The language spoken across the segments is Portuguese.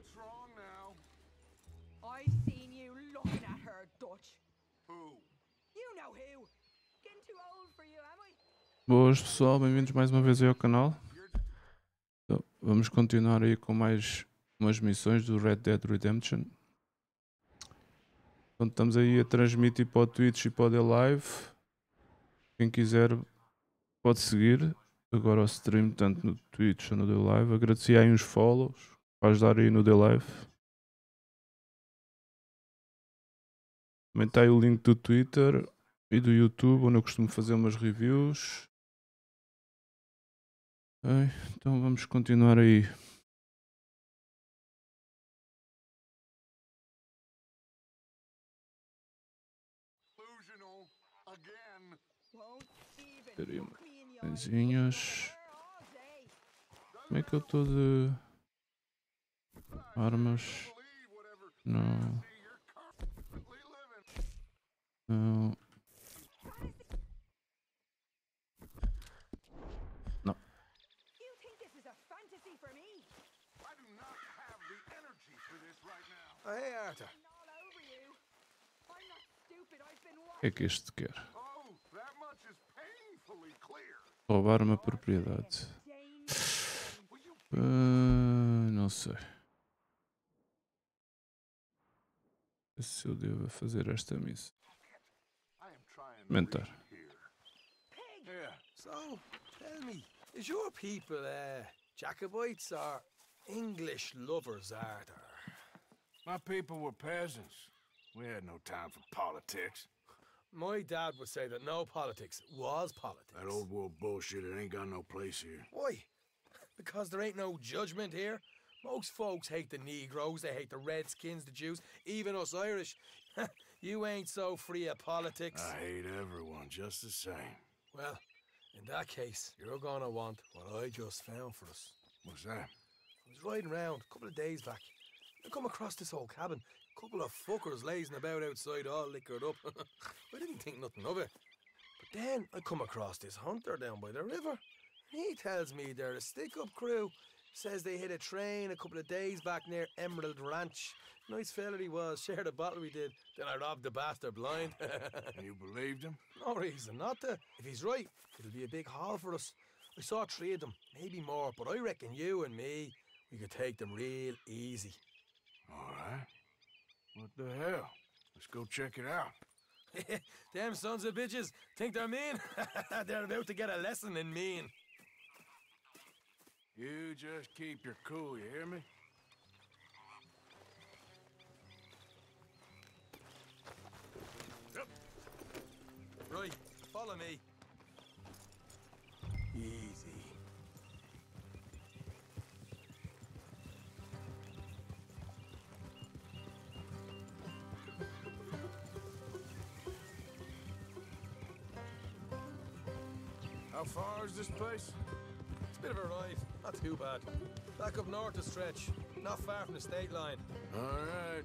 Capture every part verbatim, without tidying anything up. What's wrong now? I seen you looking at her, Dutch. Who? You know who. Getting too old for you, am I? Boas pessoal, bem-vindos mais uma vez aí ao canal. Então, vamos continuar aí com mais umas missões do Red Dead Redemption. Então, estamos aí a transmitir para o Twitch e para o DLive. Quem quiser pode seguir agora o stream, tanto no Twitch ou no DLive. Agradeci aí uns follows para ajudar aí no DLive. Também está aí o link do Twitter e do YouTube, onde eu costumo fazer umas reviews. Okay, então vamos continuar aí. Espera aí, coisinhas. Como é que eu estou de armas? Não. Não. Não. O que é que este quer? Roubar uma propriedade. Uh, não sei. Se eu devo fazer esta missa. Mentor. Yeah. So, tell me, is your people uh, Jacobites or English lovers, are there? My people were peasants. We had no time for politics. My dad would say that no politics was politics. That old world bullshit, it ain't got no place here. Why? Because there ain't no judgment here. Most folks hate the Negroes, they hate the Redskins, the Jews, even us Irish. You ain't so free of politics. I hate everyone just the same. Well, in that case, you're gonna want what I just found for us. What's that? I was riding around a couple of days back. I come across this old cabin. Couple of fuckers lazing about outside all liquored up. I didn't think nothing of it. But then I come across this hunter down by the river. He tells me they're a stick-up crew. Says they hit a train a couple of days back near Emerald Ranch. Nice fella he was, shared a bottle we did. Then I robbed the bastard blind. You believed him? No reason not to. If he's right, it'll be a big haul for us. I saw three of them, maybe more, but I reckon you and me, we could take them real easy. All right. What the hell? Let's go check it out. Damn sons of bitches think they're mean. They're about to get a lesson in mean. You just keep your cool, you hear me? Right, follow me. Easy. How far is this place? It's a bit of a ride, not too bad. Back up north a stretch, not far from the state line. All right.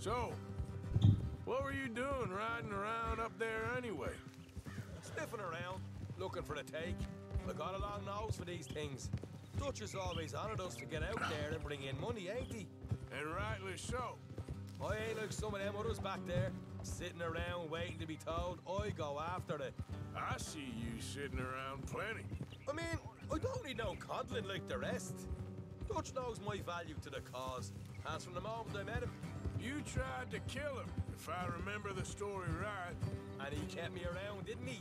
So, what were you doing riding around up there anyway? Sniffing around, looking for the take. I got a long nose for these things. Dutch is always honored us to get out there and bring in money, ain't he? And rightly so. I ain't like some of them others back there, sitting around waiting to be told. I go after it. I see you sitting around plenty. I mean, I don't need no coddling like the rest. Dutch knows my value to the cause, as from the moment I met him. You tried to kill him, if I remember the story right. And he kept me around, didn't he?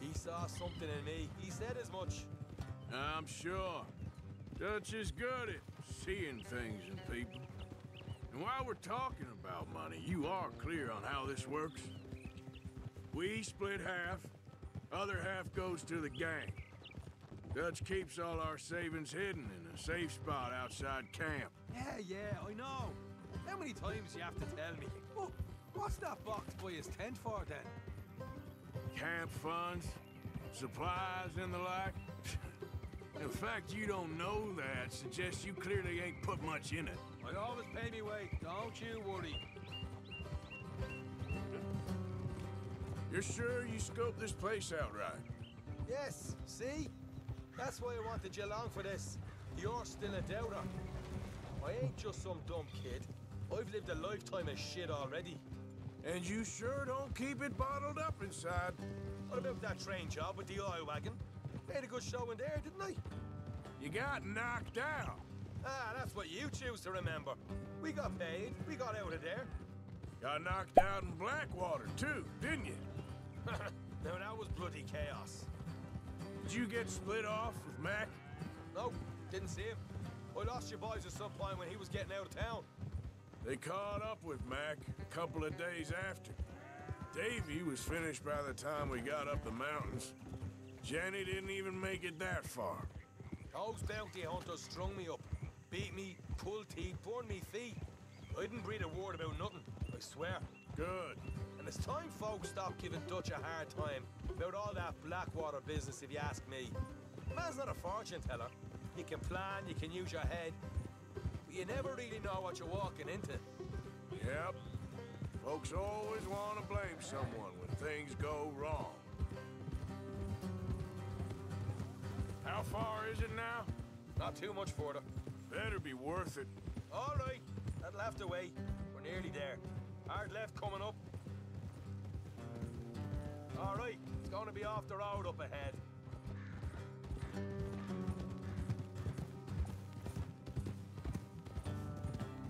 He saw something in me. He said as much. I'm sure. Dutch is good at seeing things in people. And while we're talking about money, you are clear on how this works. We split half, other half goes to the gang. Dutch keeps all our savings hidden in a safe spot outside camp. Yeah, yeah, I know. How many times do you have to tell me? Oh, what's that box boy is tent for then? Camp funds, supplies and the like. In fact, you don't know that suggests you clearly ain't put much in it. I always pay me way, don't you worry. You're sure you scoped this place out right? Yes, see? That's why I wanted you along for this. You're still a doubter. I ain't just some dumb kid. I've lived a lifetime of shit already. And you sure don't keep it bottled up inside. What about that train job with the oil wagon? They had a good show in there, didn't they? You got knocked out. Ah, that's what you choose to remember. We got paid, we got out of there. Got knocked out in Blackwater too, didn't you? Now that was bloody chaos. Did you get split off with Mac? No, didn't see him. I lost your boys at some point when he was getting out of town. They caught up with Mac a couple of days after. Davey was finished by the time we got up the mountains. Jenny didn't even make it that far. Those bounty hunters strung me up. Beat me, pulled teeth, burned me feet. I didn't breathe a word about nothing, I swear. Good. And it's time folks stop giving Dutch a hard time about all that Blackwater business, if you ask me. The man's not a fortune teller. You can plan, you can use your head, but you never really know what you're walking into. Yep. Folks always want to blame someone when things go wrong. How far is it now? Not too much further. Better be worth it. All right, that left away. We're nearly there. Hard left coming up. All right, it's going to be off the road up ahead.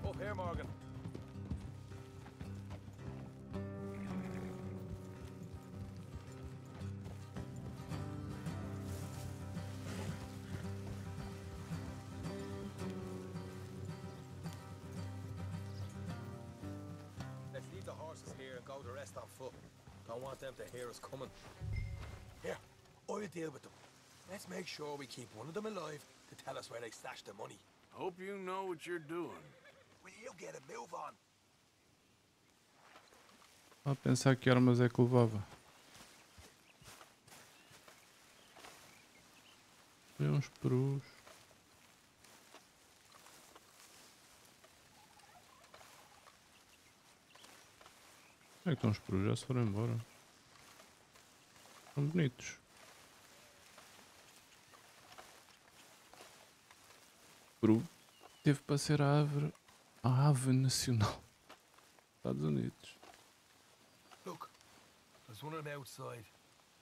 Up here, Morgan. Go the rest on foot. Don't want them to hear us coming. Here, I'll deal with them. Let's make sure we keep one of them alive to tell us where they stashed the money. Hope you know what you're doing. Will you get a move on? A pensar que armas é que levava. Uns perus. Como é que estão os perus? Já se foram embora. São bonitos. O peru teve para ser a ave, a ave nacional dos Estados Unidos. Look, there's one on the outside.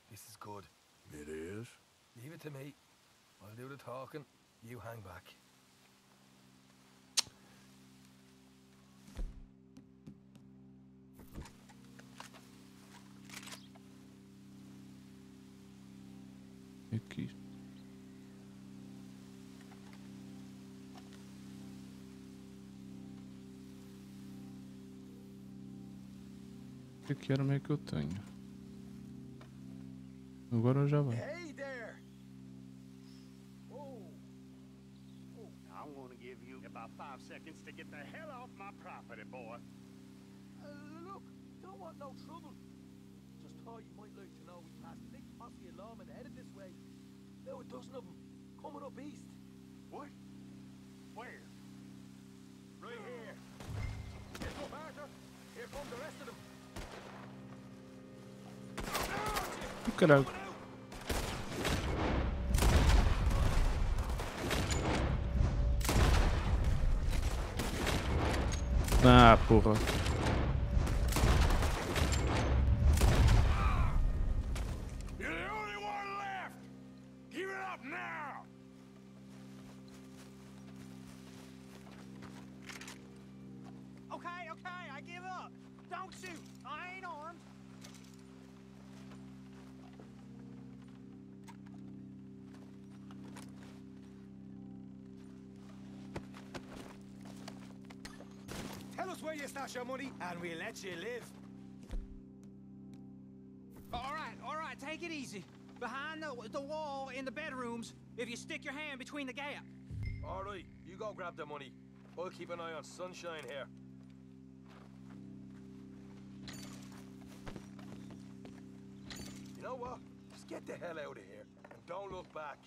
This is good. It is. Leave it to me. I'll do the talking. You hang back. Aqui. Que que arma é que eu tenho? Agora já vai. Hey there. Whoa. Whoa. I'm gonna give you about five seconds to get the hell off my property, boy. Uh, look, don't want no trouble. Just thought you might like to know we passed a big posse alarm and headed this way. There were a dozen of them coming up east. What? Where? Right here. There's no barter. Here come the rest of them. Caralho. Ah, porra. Your money and we let you live. All right, all right, take it easy. Behind the, the wall in the bedrooms, if you stick your hand between the gap. All right, you go grab the money. I'll keep an eye on Sunshine here. You know what? Just get the hell out of here and don't look back.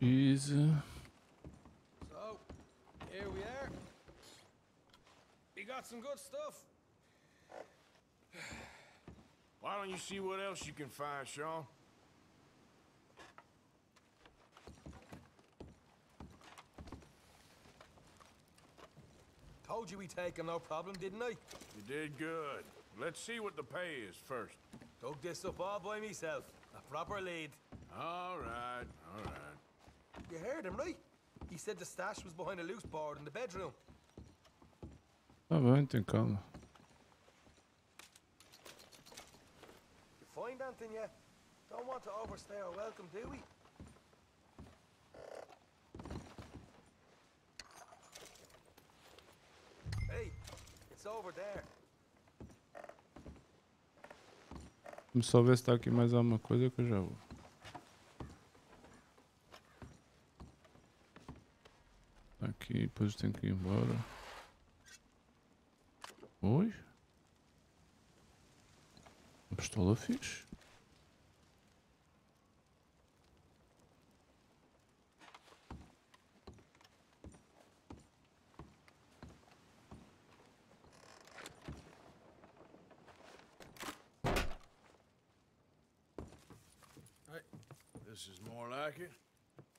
Easy. So, here we are. You got some good stuff. Why don't you see what else you can find, Sean? Told you we take him no problem, didn't I? You did good. Let's see what the pay is first. Dug this up all by myself. A proper lead. All right, all right. You heard him, right? He said the stash was behind a loose board in the bedroom. Tá bom, então calma. You find anything yet? Don't want to overstay our welcome, do we? Hey, it's over there. Vamos só ver se tá aqui mais alguma coisa que eu já vou. Tá aqui, depois eu tenho que ir embora. Oi? Uma pistola fixe.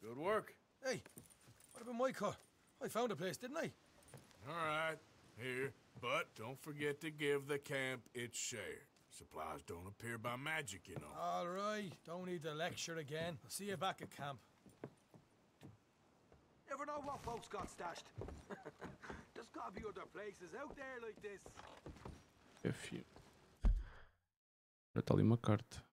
Good work. Hey, what about my car? I found a place, didn't I? All right, here. But don't forget to give the camp its share. Supplies don't appear by magic, you know. All right, don't need to lecture again. I'll see you back at camp. Never know what folks got stashed. There's gotta be other places out there like this. If you... Já está ali uma carta.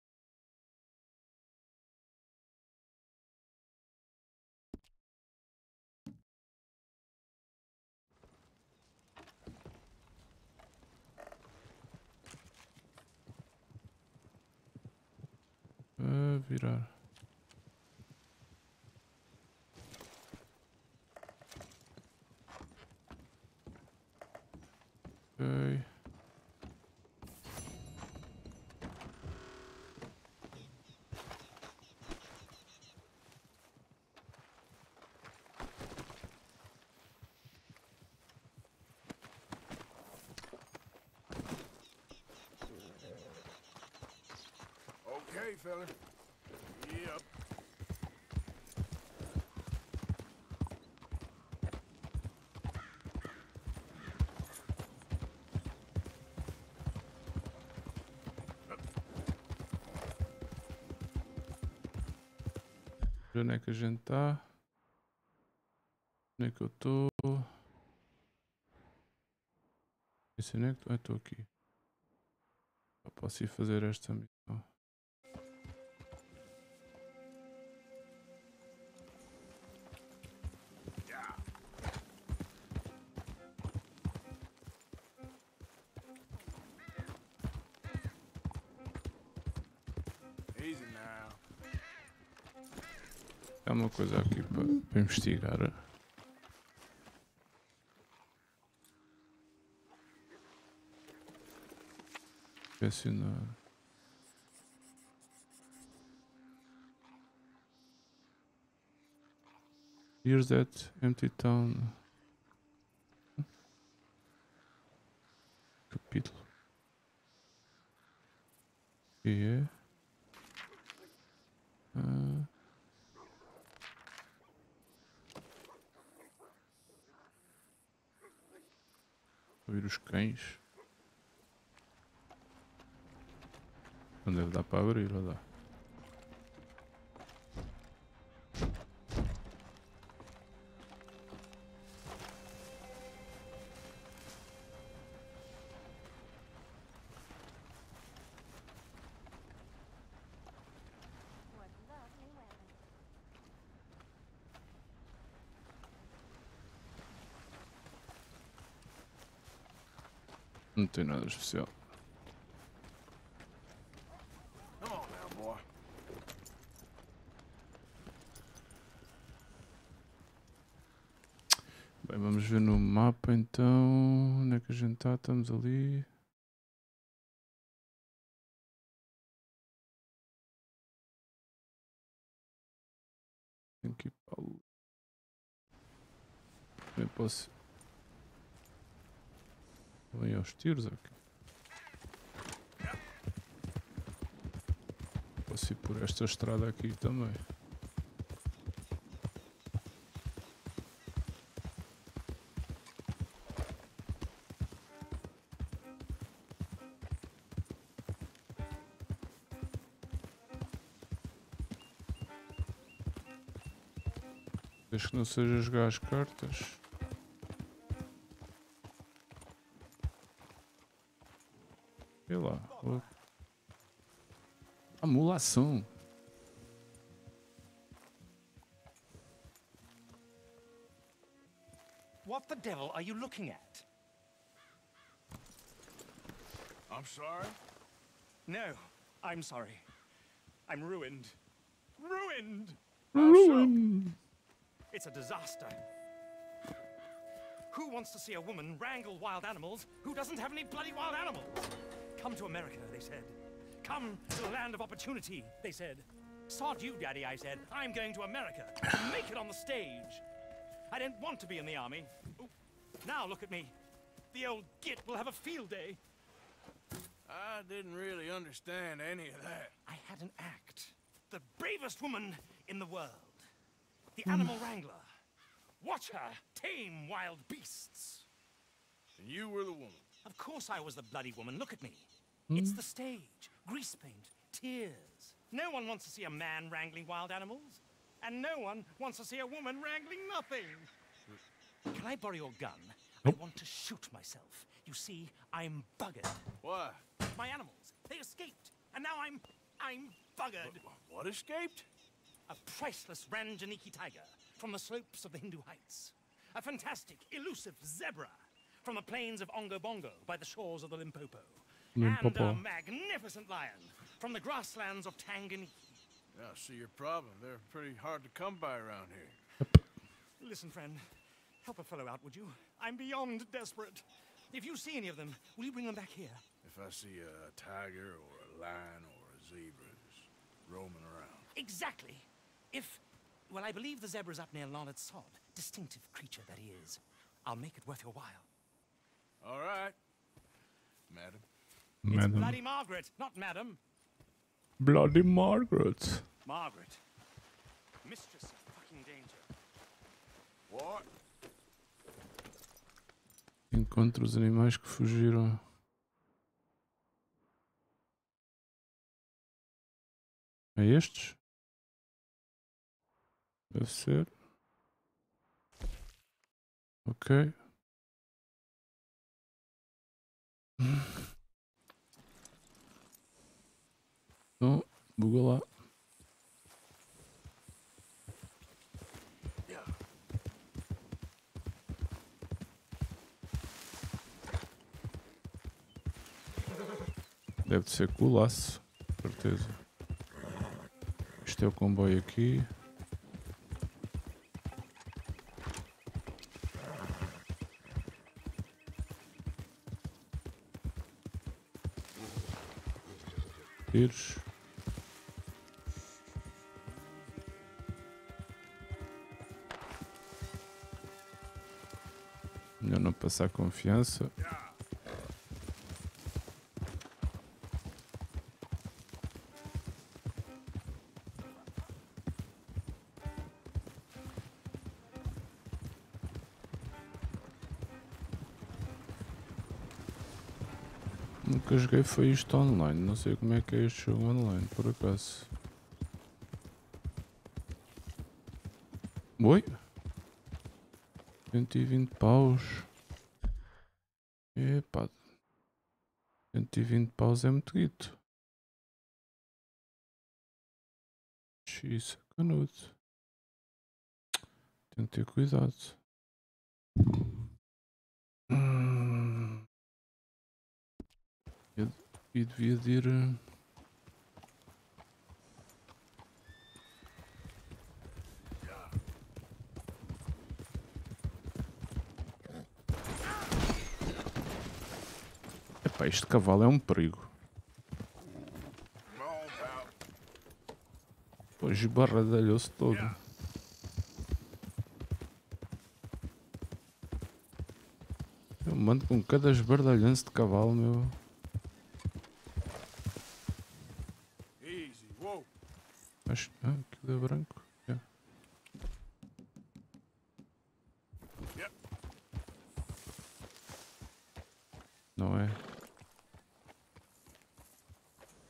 Uh, virar. Okay. Hey, fella. Yep. Onde é que a gente tá? Onde é que eu tô? Esse onde é que eu tô aqui? Eu posso ir fazer esta missão. Há uma coisa aqui para, para investigar. Pressionar. Here's that empty town. Capítulo. E é. Ah. Ouvir os cães. Não deve dar para abrir, ou dá? Não tem nada especial. Bem, vamos ver no mapa então. Onde é que a gente está? Estamos ali. Tem que ir para ali. Também posso. Van jó stűrzök? Posso ir por esta estrada aqui também. Desde que não seja jogar as cartas. Sei lá. Amulação. What the devil are you looking at? I'm sorry? No, I'm sorry. I'm ruined. Ruined. Ruined. It's a disaster. Who wants to see a woman wrangle wild animals who doesn't have any bloody wild animals? Come to America, they said. Come to the land of opportunity, they said. Sod you, Daddy, I said. I'm going to America. Make it on the stage. I didn't want to be in the army. Ooh. Now look at me. The old git will have a field day. I didn't really understand any of that. I had an act. The bravest woman in the world. The animal wrangler. Watch her tame wild beasts. And you were the woman. Of course I was the bloody woman. Look at me. Mm. It's the stage. Grease paint. Tears. No one wants to see a man wrangling wild animals. And no one wants to see a woman wrangling nothing. Can I borrow your gun? I want to shoot myself. You see, I'm buggered. What? My animals. They escaped. And now I'm... I'm buggered. What, what escaped? A priceless Ranjaniki tiger from the slopes of the Hindu heights. A fantastic, elusive zebra from the plains of Ongobongo by the shores of the Limpopo. Limpopo. And a magnificent lion from the grasslands of Tanganyika. I see your problem. They're pretty hard to come by around here. Listen, friend. Help a fellow out, would you? I'm beyond desperate. If you see any of them, will you bring them back here? If I see a tiger or a lion or a zebra just roaming around. Exactly. If, well, I believe the zebra's up near Leonard Sod. Distinctive creature that he is. I'll make it worth your while. All right. Madam. Madam. It's Bloody Margaret, not Madam. Bloody Margaret. Margaret. Mistress of fucking danger. What? Encontre os animais que fugiram. É estes? Deve ser. Ok. Então, buga lá. Deve ser com o laço, certeza. Isto é o comboio aqui. Tiros. Melhor não passar confiança. Nunca joguei foi isto online, não sei como é que é este jogo online, por acaso. Oi? cento e vinte paus. Epá. cento e vinte paus é muito guito. X, canudo. Tenho que ter cuidado. E devia de ir. Epá, este cavalo é um perigo. Pois esbarradalhou-se todo. Eu mando com cada esbardalhanço de cavalo, meu. Acho que ah, deu branco. Yeah. Yep. Não é?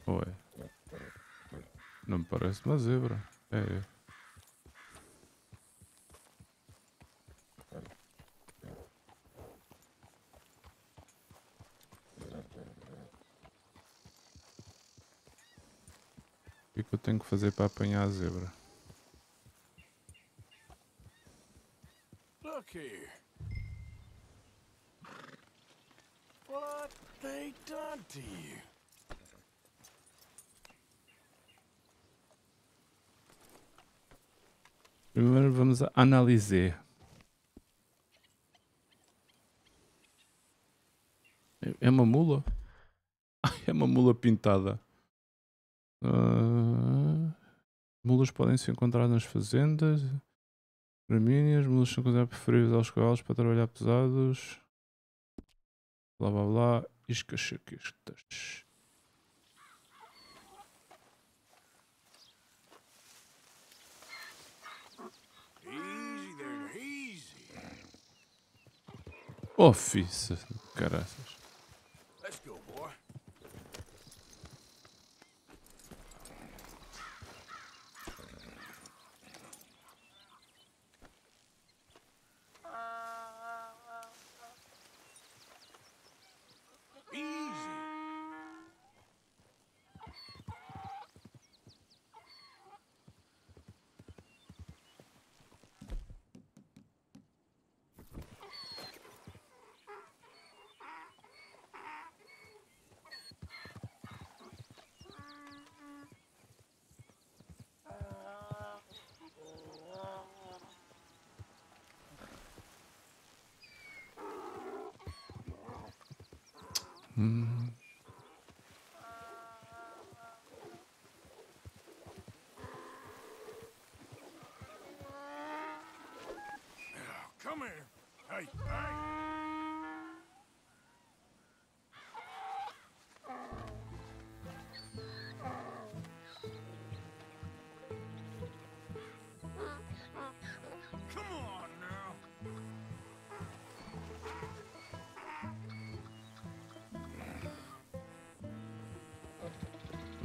Ou é? Não me parece uma zebra. É, é. Tenho que fazer para apanhar a zebra. Look here. What they done to you? Primeiro vamos analisar. É uma mula? É uma mula pintada. Uh, mulas podem se encontrar nas fazendas, gramíneas, mulas são consideradas preferíveis aos cavalos para trabalhar pesados, blá blá blá, iscachaquistas. Oh, fiça, caraças.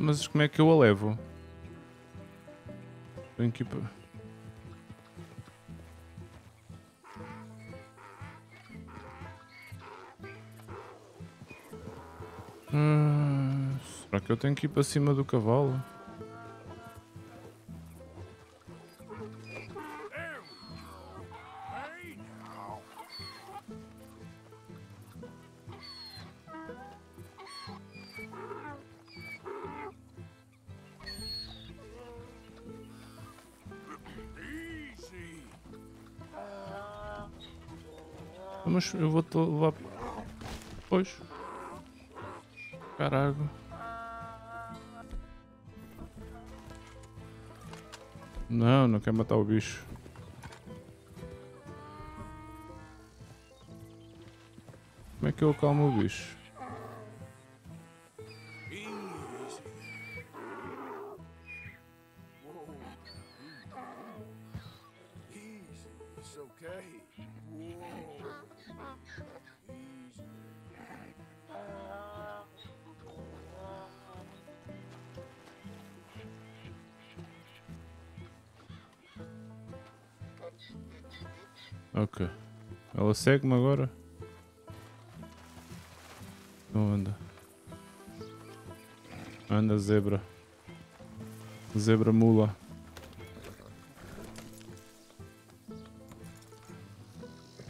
Mas como é que eu a levo? Tenho que ir para... Hum, será que eu tenho que ir para cima do cavalo? Mas eu vou-te levar... Pois. Caralho. Não, não quero matar o bicho. Como é que eu acalmo o bicho? Segue-me agora? Não anda. Anda, zebra. Zebra mula.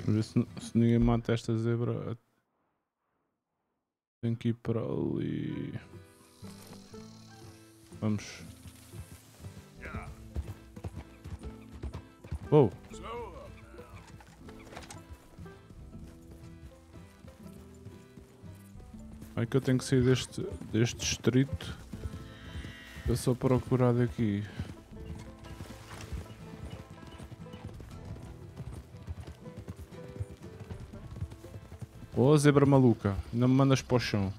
Vamos ver se, se ninguém mata esta zebra. Tenho que ir para ali. Vamos. Uou! É que eu tenho que sair deste, deste distrito. Eu só procurar daqui. Ô, zebra maluca, não me mandas para o chão.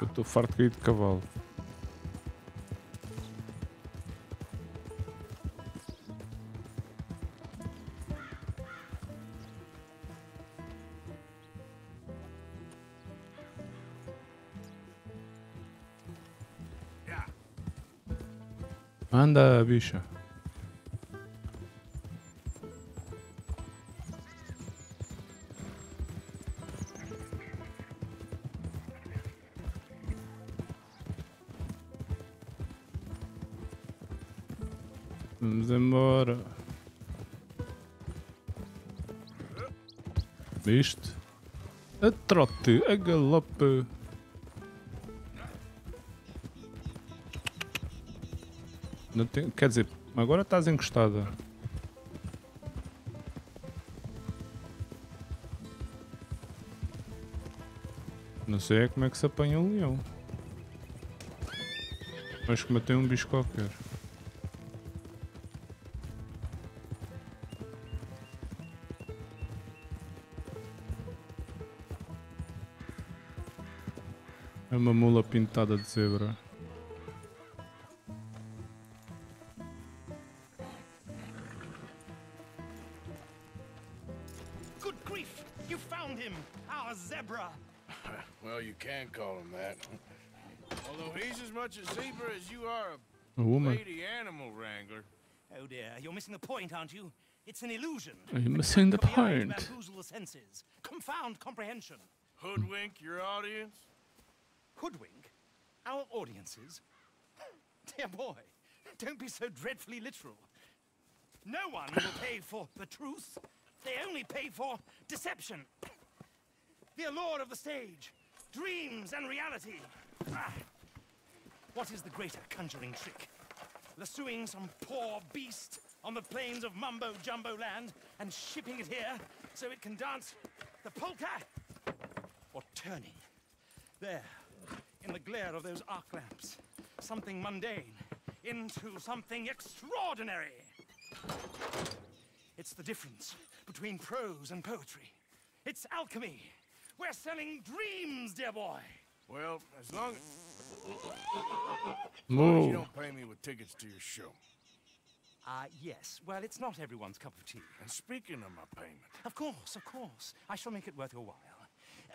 Eu estou farto de cair de cavalo. Anda, bicha. Vamos embora. Viste? A trote, a galope. Não tem, quer dizer, agora estás encostada. Não sei é como é que se apanha um leão. Mas que matei um bicho qualquer. É uma mula pintada de zebra. A woman. Oh dear, you're missing the point, aren't you? It's an illusion. Are you missing the point? Bamboozle the senses, confound comprehension. Hoodwink your audience. Hoodwink our audiences. Dear boy, don't be so dreadfully literal. No one will pay for the truth. They only pay for deception. The allure of the stage, dreams and reality. Ah. What is the greater conjuring trick? Lassoing some poor beast on the plains of Mumbo Jumbo land and shipping it here so it can dance the polka? Or turning there, in the glare of those arc lamps, something mundane into something extraordinary? It's the difference between prose and poetry. It's alchemy. We're selling dreams, dear boy. Well, as long as, as, long as you don't pay me with tickets to your show. Ah, uh, yes. Well, it's not everyone's cup of tea. And speaking of my payment... Of course, of course. I shall make it worth your while.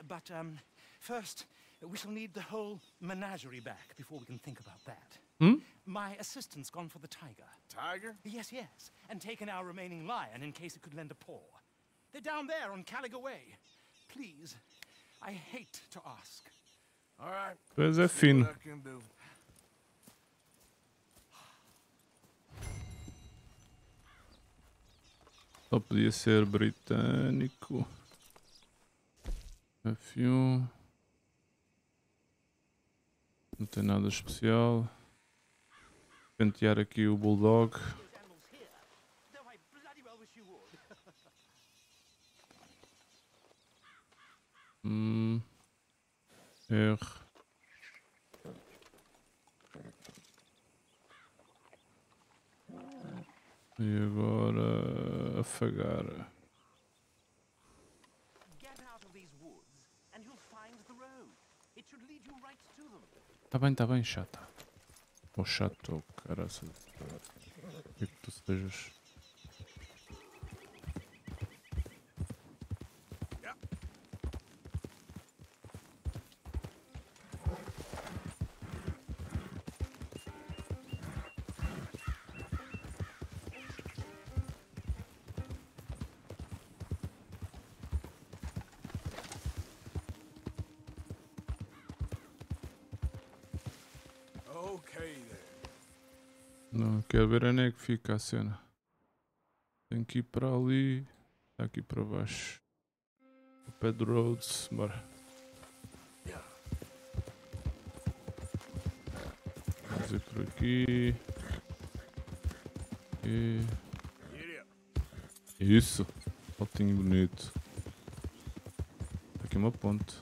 But, um, first, we shall need the whole menagerie back before we can think about that. Hmm? My assistant's gone for the tiger. Tiger? Yes, yes. And taken our remaining lion in case it could lend a paw. They're down there on Caligar Way. Please, I hate to ask. Pois é, fino. Só podia ser britânico. F um. Não tem nada especial. Pentear aqui o bulldog. Hum. R. E agora afagar. Tá bem, tá bem, chata. Ou chato, caraças. Que que tu sejas. Não, quero ver onde é que fica a cena. Tenho que ir para ali. Está aqui para baixo. O pé do Rhodes. Bora. Vamos ir por aqui. E... Isso. Saltinho bonito. Aqui uma ponte.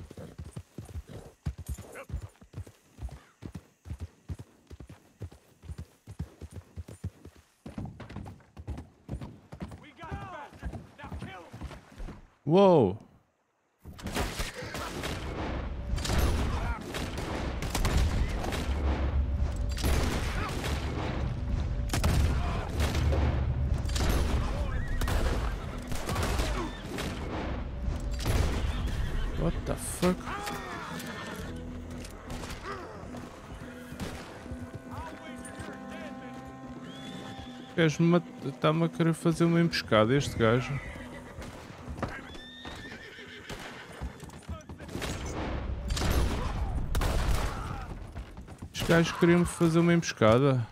Whoa. What the fuck? Está-me a querer fazer uma emboscada este gajo. Os gajos queriam-me fazer uma emboscada.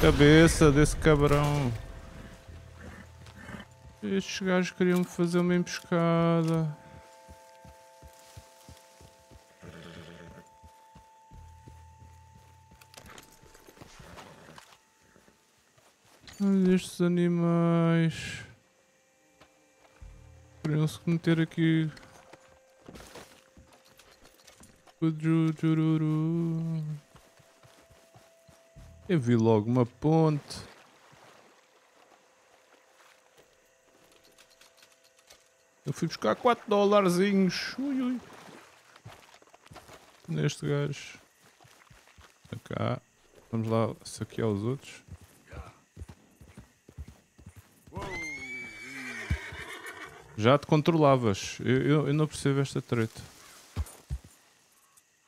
Cabeça desse cabrão. Estes gajos queriam-me fazer uma emboscada. Olha estes animais. Queriam-se meter aqui. Eu vi logo uma ponte. Eu fui buscar quatro dólarzinhos. Ui, ui. Neste gajo. Para cá. Vamos lá saquear os outros. Já te controlavas. Eu, eu, eu não percebo esta treta.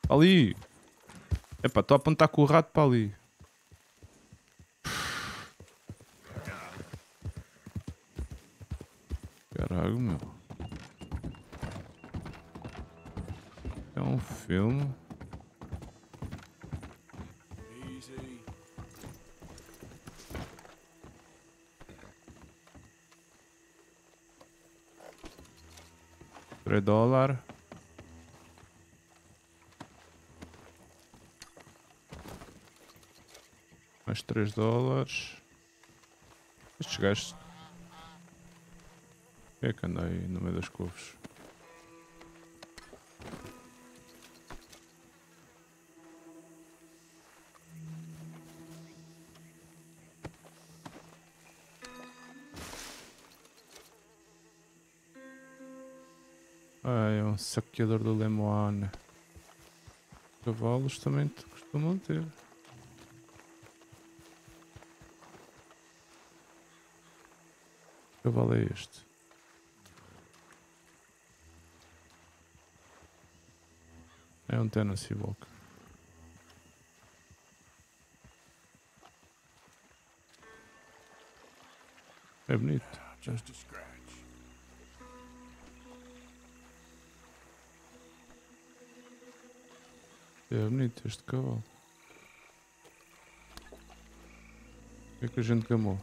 Ali. Epá, estou a apontar com o rato para ali. Caralho, meu. É um filme. três dólares. Mais três dólares. Estes gajos. É que anda aí no meio das couves. Ai, é um saqueador do Lemoine. Cavalos também te costumam ter. Que cavalo é este? É um Tennessee Walker. É bonito. É bonito este cavalo. O que é que a gente gamou?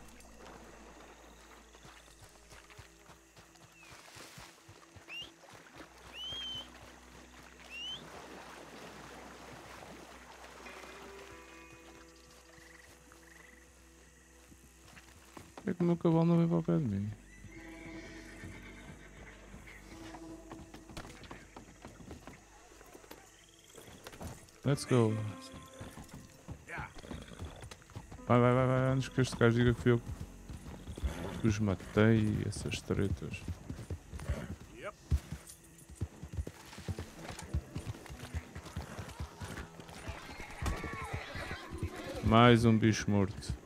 É que o meu cavalo não vem para o pé de mim. Let's go. Vai, vai, vai, vai, antes que este gajo diga que fui eu que os matei, essas tretas. Mais um bicho morto.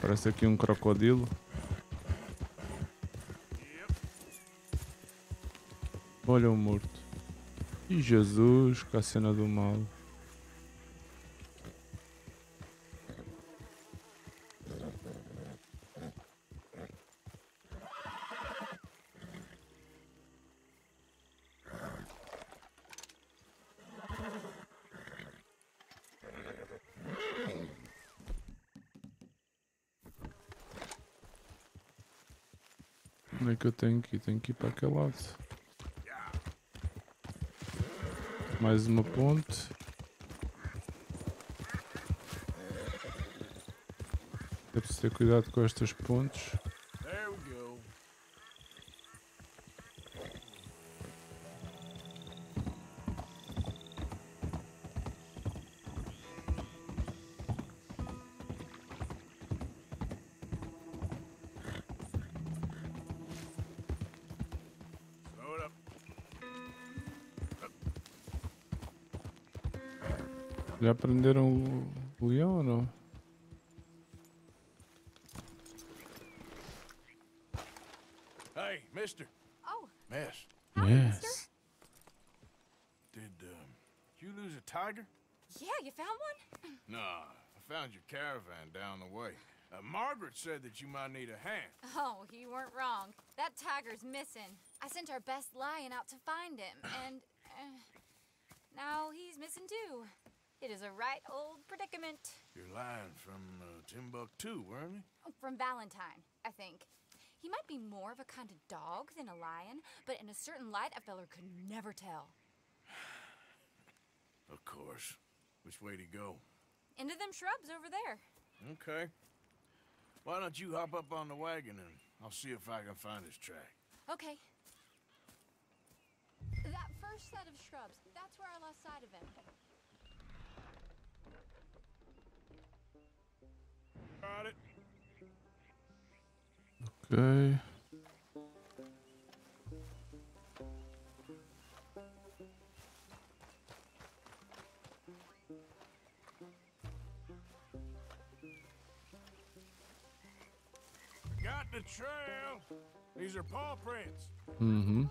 Parece aqui um crocodilo. Olha o morto. E Jesus, que a cena do mal. Que eu tenho que ir, tenho que ir para aquele lado. Mais uma ponte. É preciso ter cuidado com estas pontes. Já prenderam o leão ou não? Hey, mister. Oh. Miss. Howdy, yes. Mister. Did um, you lose a tiger? Yeah, you found one? Nah, I found your caravan down the way. Uh, Margaret said that you might need a hand. Oh, you weren't wrong. That tiger's missing. I sent our best lion out to find him, and uh, now he's missing too. It is a right old predicament. Your lion from uh, Timbuktu, weren't he? Oh, from Valentine, I think. He might be more of a kind of dog than a lion, but in a certain light, a feller could never tell. Of course. Which way to go? Into them shrubs over there. Okay. Why don't you hop up on the wagon and I'll see if I can find his track. Okay. That first set of shrubs, that's where I lost sight of him. Got it. Okay. Got the trail. These are paw prints. Mm-hmm.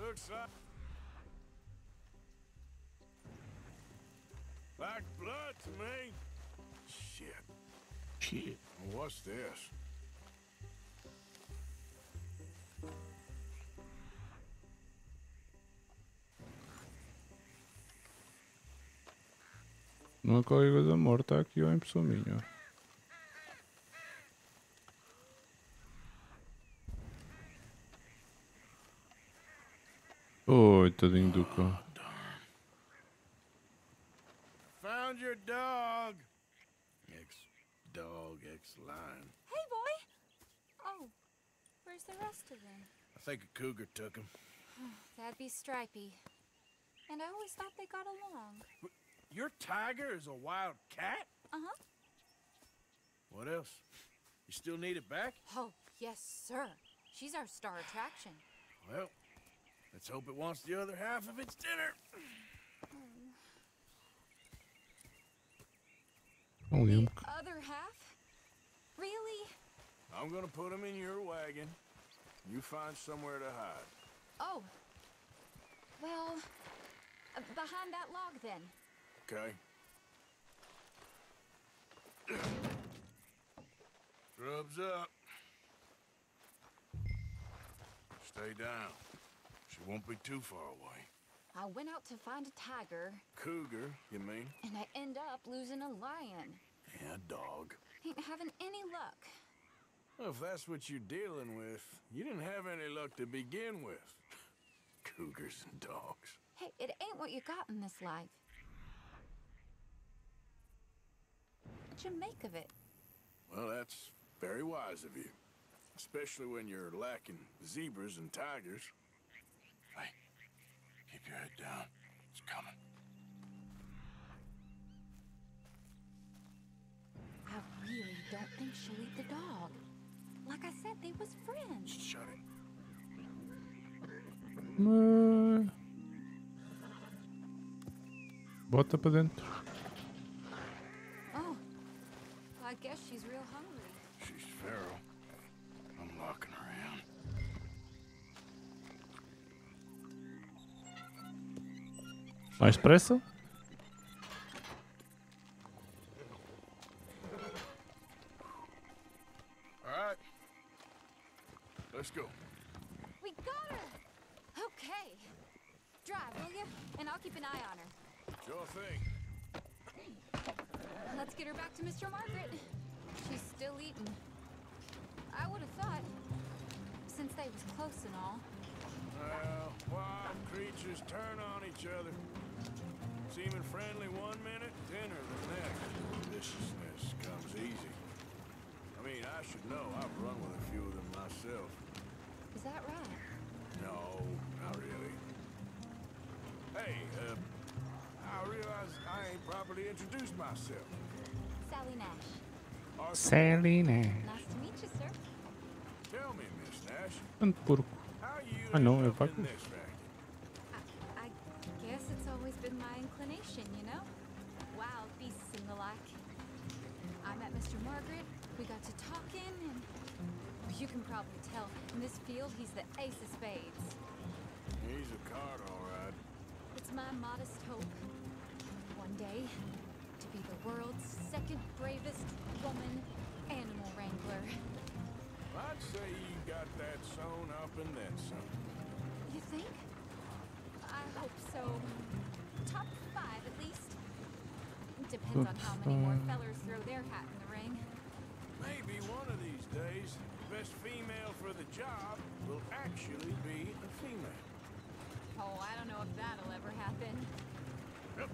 Looks like like blood to me. Shit. Shit. What's this? Uma coisa morta aqui ó, em pessoa minha. Oi, tadinho do cão. Found your dog. Ex-dog, ex-lion. Hey, boy. Oh, where's the rest of them? I think a cougar took him. That'd be Stripey. And I always thought they got along. Your tiger is a wild cat? Uh-huh. What else? You still need it back? Oh, yes, sir. She's our star attraction. Well, let's hope it wants the other half of its dinner. Oh, the other half? Really? I'm gonna put him in your wagon. You find somewhere to hide. Oh. Well, uh, behind that log, then. Okay. Grubs up. Stay down. She won't be too far away. I went out to find a tiger. Cougar, you mean? And I end up losing a lion. And a dog. Ain't having any luck. Well, if that's what you're dealing with, you didn't have any luck to begin with. Cougars and dogs. Hey, it ain't what you got in this life. What you make of it? Well, that's very wise of you, especially when you're lacking zebras and tigers. Hey, keep your head down. It's coming. I really don't think she'll eat the dog. Like I said, they was friends. Shut it. Uh, bota pra dentro. I guess she's real hungry. She's feral. I'm locking her in. Mais pressa? All right. Let's go. We got her. Okay. Drive, will you? And I'll keep an eye on her. Sure thing. Let's get her back to Mister Margaret. She's still eating. I would have thought, since they was close and all. Well, wild creatures turn on each other. Seeming friendly one minute, dinner the next. Viciousness comes easy. I mean, I should know. I've run with a few of them myself. Is that right? No, not really. Hey, uh, I realize I ain't properly introduced myself. Sally Nash. Sally Nash. Nice to meet you, sir. Tell me, Miss Nash. And porco. I know if I can. I, I guess it's always been my inclination, you know? Wild beasts and the like. I met Mister Margaret, we got to talking, and you can probably tell in this field he's the ace of spades. He's a card, all right. It's my modest hope. One day, to be the world's second bravest woman animal wrangler. I'd say you got that sewn up and then some. You think? I hope so. Top five at least. Depends Oops. on how many more fellers throw their hat in the ring. Maybe one of these days, the best female for the job will actually be a female. Oh, I don't know if that'll ever happen. Yep.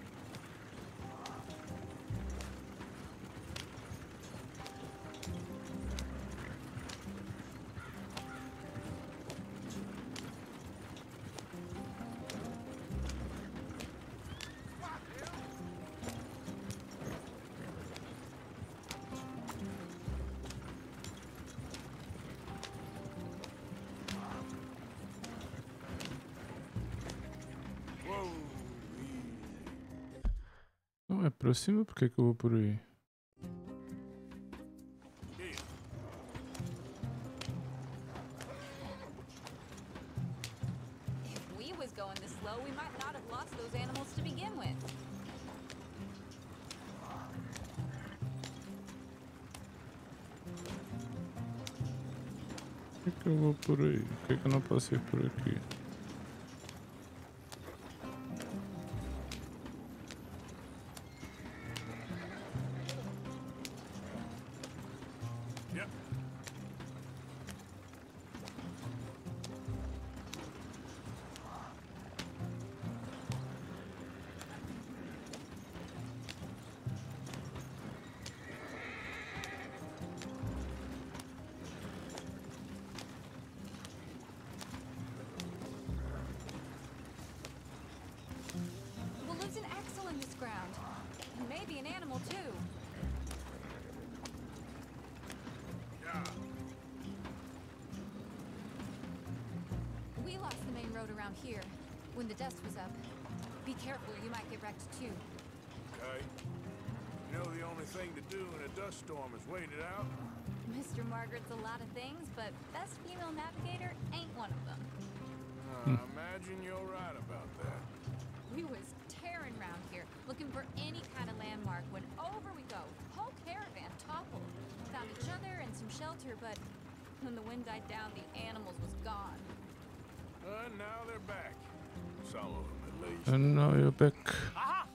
É próximo, porque é que eu vou por aí? Por que é que eu vou por aí? Por que é que eu não posso ir por aqui? And now you're back. Aha!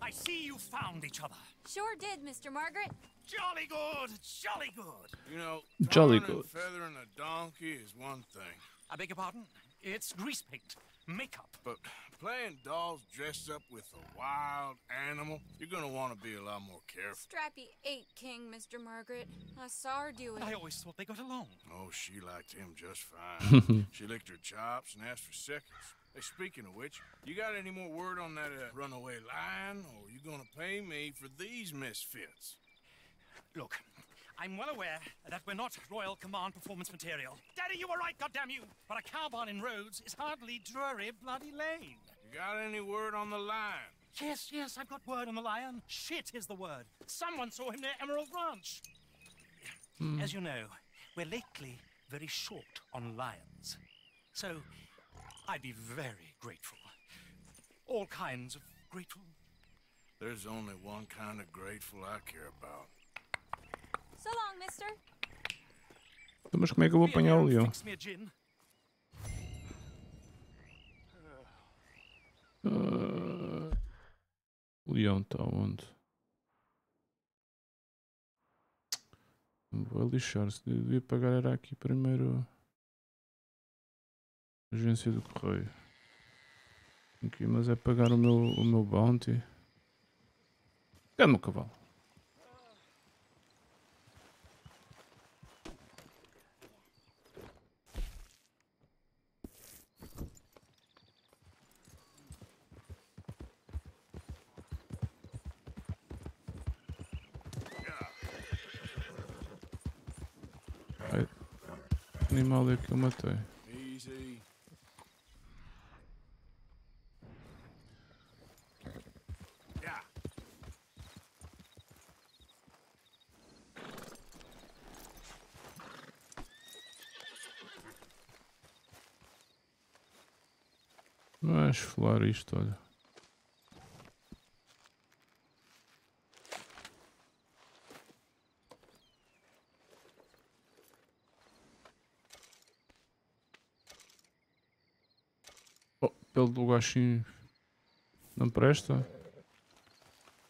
I see you found each other. Sure did, Mister Margaret. Jolly good, jolly good. You know, jolly good. Feathering a donkey is one thing. I beg your pardon? It's grease paint, makeup. But playing dolls dressed up with a wild animal, you're gonna want to be a lot more careful. Strappy ate King, Mister Margaret. I saw her do it. I always thought they got along. Oh, she liked him just fine. She licked her chops and asked for seconds. Hey, speaking of which, you got any more word on that uh, runaway lion, or you gonna pay me for these misfits? Look, I'm well aware that we're not Royal Command performance material. Daddy, you were right, goddamn you! But a cow barn in Rhodes is hardly Drury Bloody Lane. You got any word on the lion? Yes, yes, I've got word on the lion. Shit is the word. Someone saw him near Emerald Ranch. Mm. As you know, we're lately very short on lions. So I'd be very grateful. All kinds of grateful. There's only one kind of grateful I care about. So long, mister. Mas como é que eu vou apanhar o leão? Uh, o leão está onde? Vou lixar-se. Devia pagar era aqui primeiro. Agência do correio. Aqui, mas é pagar o meu, o meu bounty. Cadê o meu cavalo? animal é que eu matei. Easy. Yeah. Não é esfolar isto, olha. Pelo do gachinho não presta.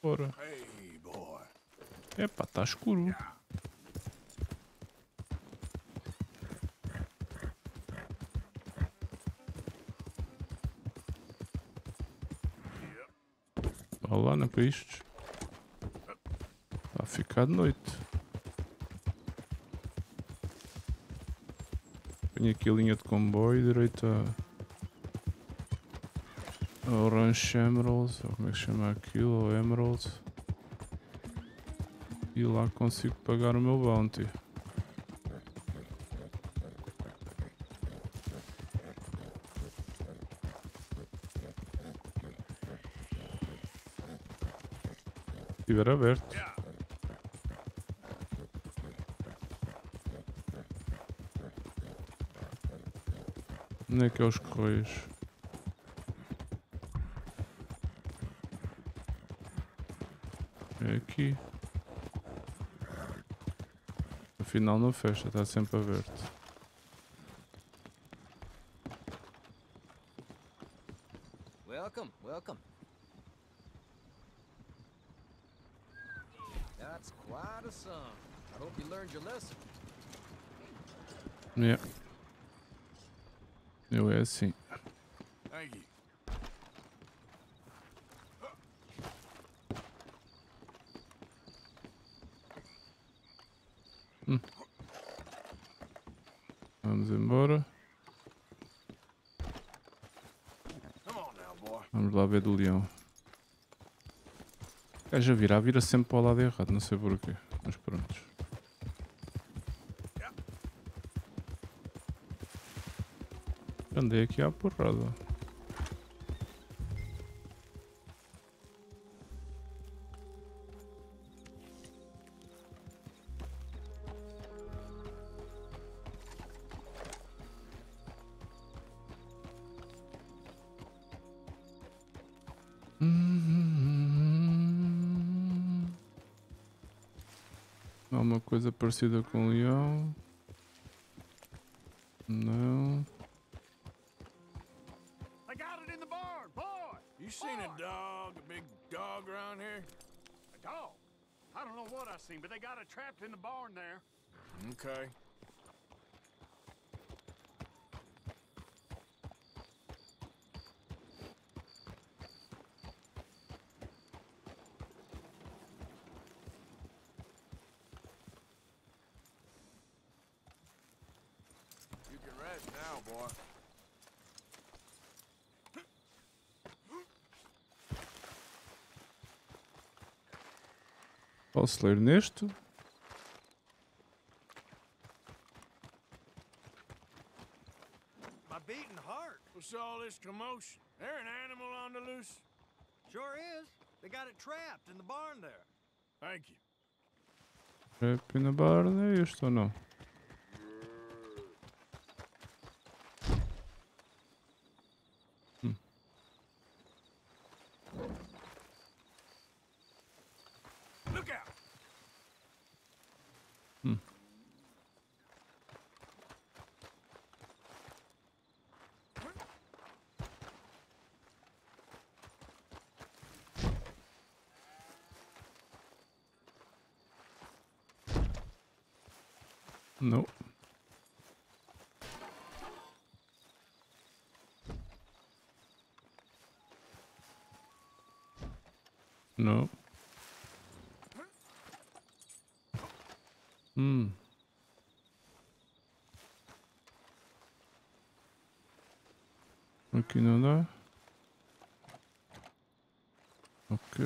Bora. Epá, tá escuro. Olha lá, não é para isto. Está a ficar de noite. Venho aqui a linha de comboio direita. O Ranch Emerald, ou como é que chama aquilo, ou Emerald. E lá consigo pagar o meu bounty. Se estiver aberto. Onde é que é os correios? Aqui. Afinal não fecha, está sempre aberto. Welcome, welcome. That's quite a song. I hope you learned your lesson. Yeah. Eu é assim. Thank you. Vamos embora. Vamos lá ver do leão. O gajo a virar, vira sempre para o lado errado, não sei porquê, mas prontos. Andei aqui à porrada. Coisa parecida com o leão. Não. I got it in the barn, boy. You seen a dog, a big dog around here? A dog? I don't know what I seen, but they got it trapped in the barn there. Okay. Posso ler neste? My beating heart. What's all this commotion? There an animal on the loose? Sure is. They got it trapped in the barn there. Thank you. Trapped in the barn é isto ou não? Não. Não. Hum. Aqui não dá. Ok.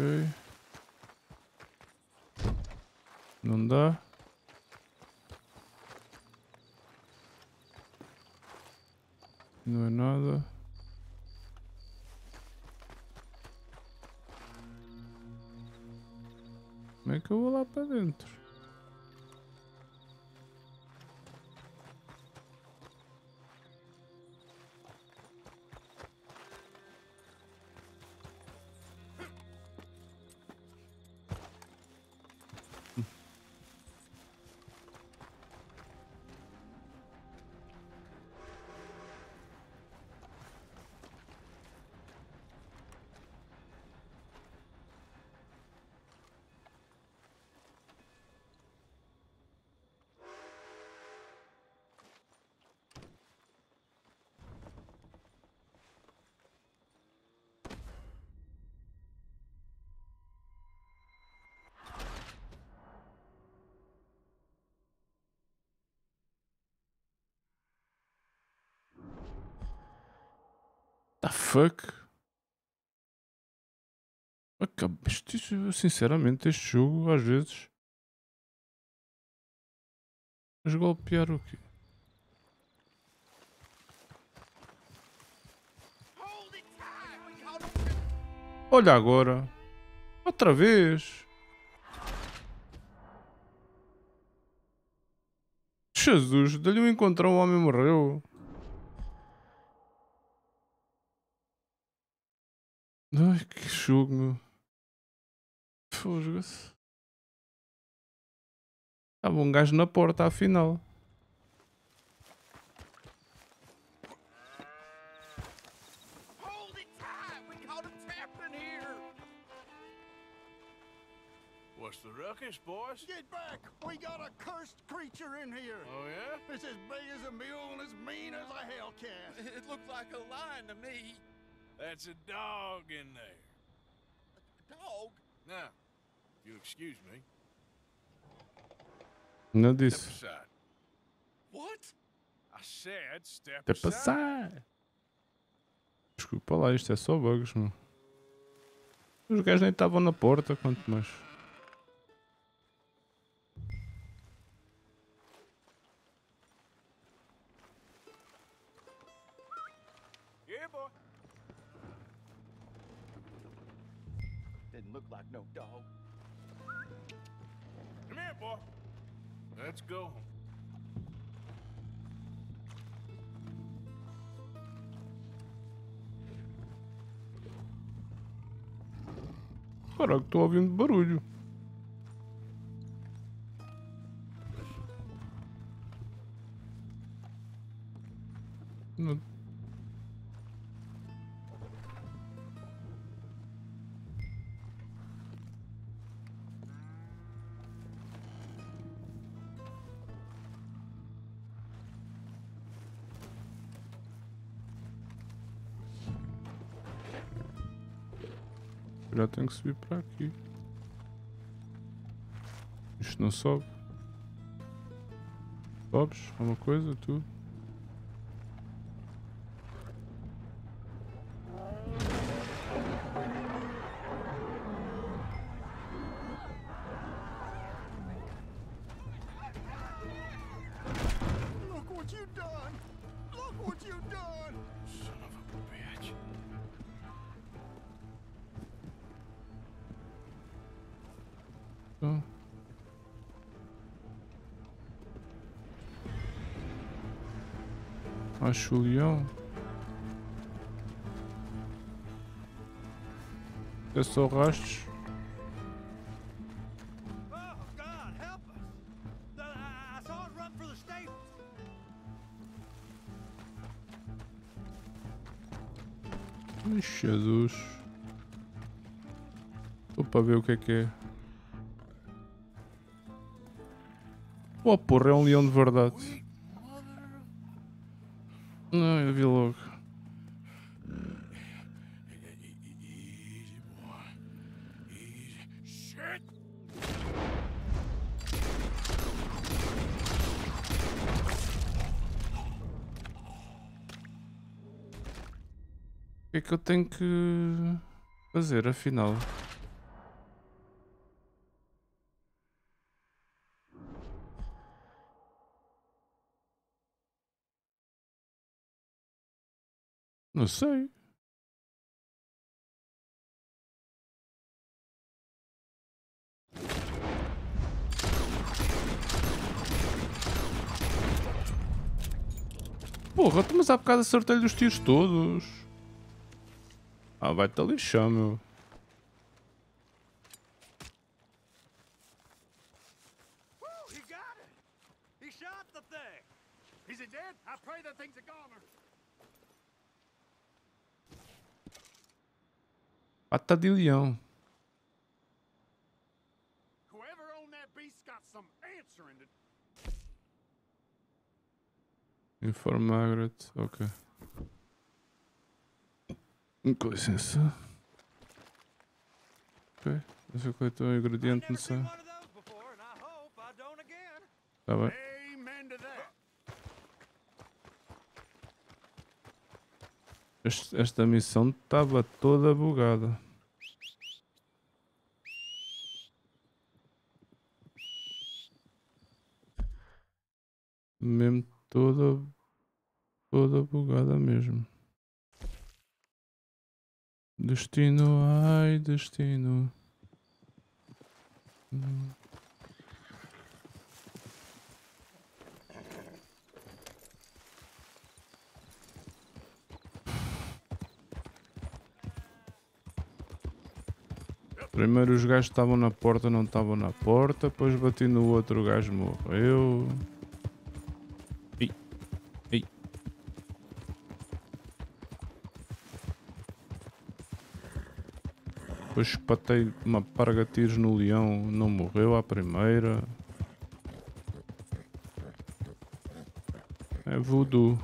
Não dá. No another. Como é que eu vou lá para dentro? The fuck? Sinceramente, este jogo às vezes. Mas golpear o quê? Olha agora! Outra vez! Jesus, dali o encontrão, o homem morreu! Ai, que jogo, meu. Foda-se. Estava um gajo na porta, afinal. What's the ruckus, boys? Get back! We got a cursed creature in here! Oh, yeah? It's as big as a mule and as mean as a hellcat! It looked like a lion to me. That's a dog in there. A dog? Now, if you'll excuse me. No, this. Step aside. What? I said step, step aside. aside. Desculpa lá, isto é só bugs, mano. Os gajos nem estavam na porta, quanto mais. No dog. Come here, boy. Let's go. Caraca, tô ouvindo barulho. Não. Já tenho que subir para aqui. Isto não sobe. Sobes? Alguma coisa? Tu? Acho o leão. É só rastros. Ai, Jesus. Estou para ver o que é que é. Oh, porra, é um leão de verdade. Não, eu vi logo. O que é que eu tenho que fazer, afinal? Let's see. Porra, mas há bocado acertei-lhe os tiros todos. Ah, vai-te a lixar, meu. Pata de leão. Inform Margaret, ok. Com licença. Ok, deixa eu coletar o ingrediente necessário. Tá bem. Este, esta missão estava toda bugada. Mesmo toda toda bugada mesmo. Destino, ai destino. Hum. Primeiro os gajos estavam na porta, não estavam na porta, depois bati no outro, o gajo morreu. Ei, ei. Depois espatei uma parga de tiros no leão, não morreu à primeira. É voodoo.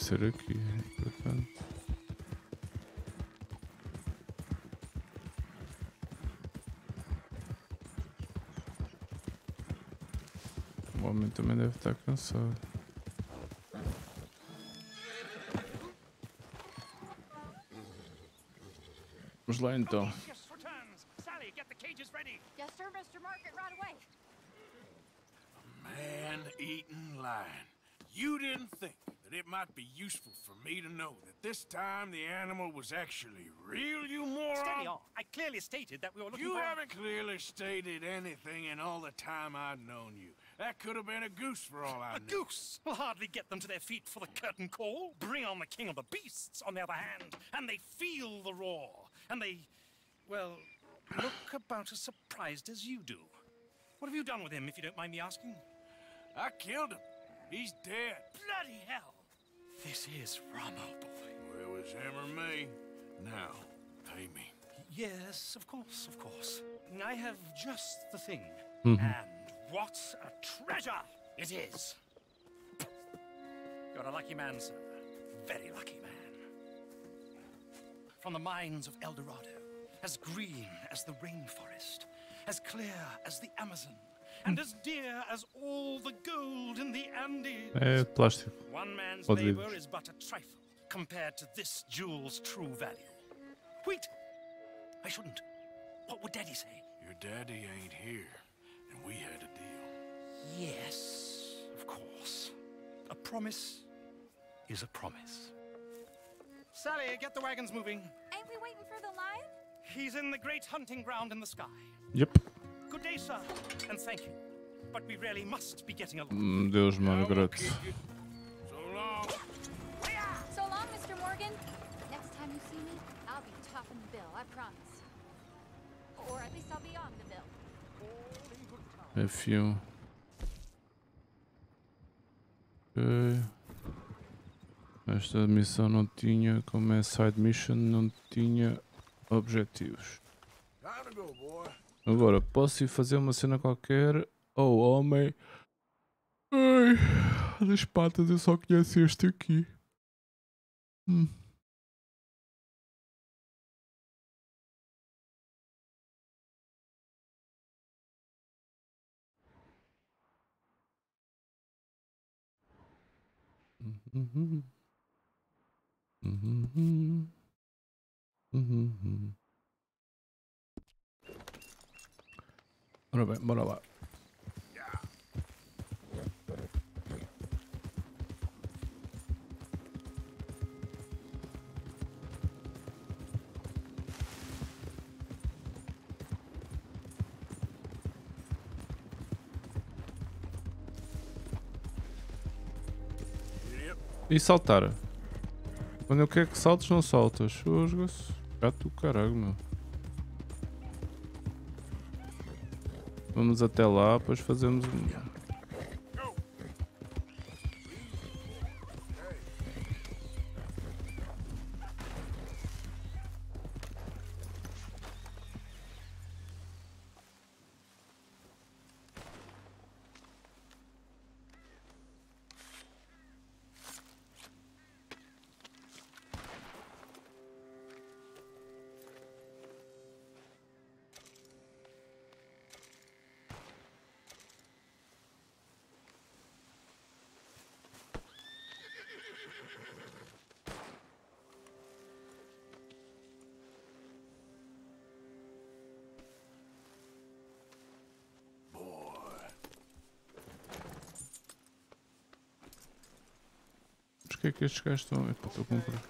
Ser aqui, portanto. O homem também deve estar cansado. Vamos lá então. Sally, get the cages ready. Yes, sir, Mister Market, right away. Man-eating lion. You didn't think it might be useful for me to know that this time the animal was actually real, you moron? Steady on. I clearly stated that we were looking you for... You haven't clearly stated anything in all the time I've known you. That could have been a goose for all I know. A goose? We'll hardly get them to their feet for the curtain call. Bring on the king of the beasts, on the other hand. And they feel the roar. And they, well, look about as surprised as you do. What have you done with him, if you don't mind me asking? I killed him. He's dead. Bloody hell. This is Ramo, boy. Well, it was him or me. Now, pay me. Yes, of course, of course. I have just the thing. Mm-hmm. And what a treasure it is. You're a lucky man, sir. Very lucky man. From the mines of El Dorado, as green as the rainforest, as clear as the Amazon. And as dear as all the gold in the Andes. É plástico. One man's labor is but a trifle compared to this jewel's true value. Wait, I shouldn't. What would Daddy say? Your daddy ain't here, and we had a deal. Yes, of course. A promise is a promise. Sally, get the wagons moving. Ain't we waiting for the lion? He's in the great hunting ground in the sky. Yep. Good day, sir, and thank you. But we really must be getting along. Deus, Margaret. So long. So long, Mister Morgan. Next time you see me, I'll be topping the bill, I promise. Or at least I'll be on the bill. A few. Okay. Esta missão não tinha, como é side mission, não tinha objetivos. Time to go, boy. Agora, posso ir fazer uma cena qualquer ao homem. Ai, das patas, eu só conheço este aqui. Hum. Hum, hum, hum. Mm-hmm. Mm-hmm. What about, what about? E saltar. Quando eu quero que saltes, não saltas. Josga-se. Gato do caralho, meu. Vamos até lá, depois fazemos um... O que é que estes gajos estão? Epa, estou a comprar.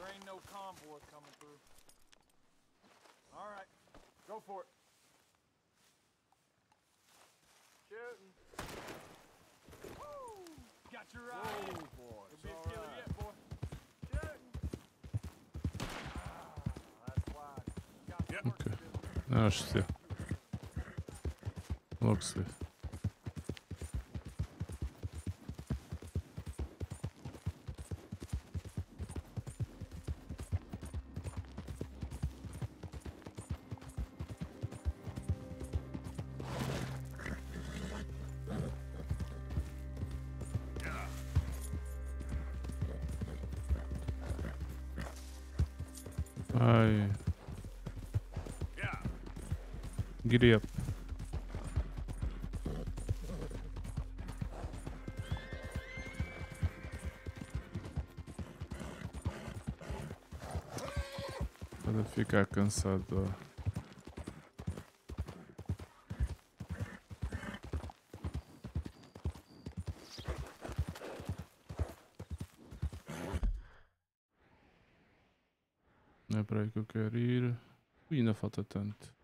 Ok, não acho que sim. Logo se vê. Giddy up. Para ficar cansado. Não é para aí que eu quero ir. Ui, ainda falta tanto.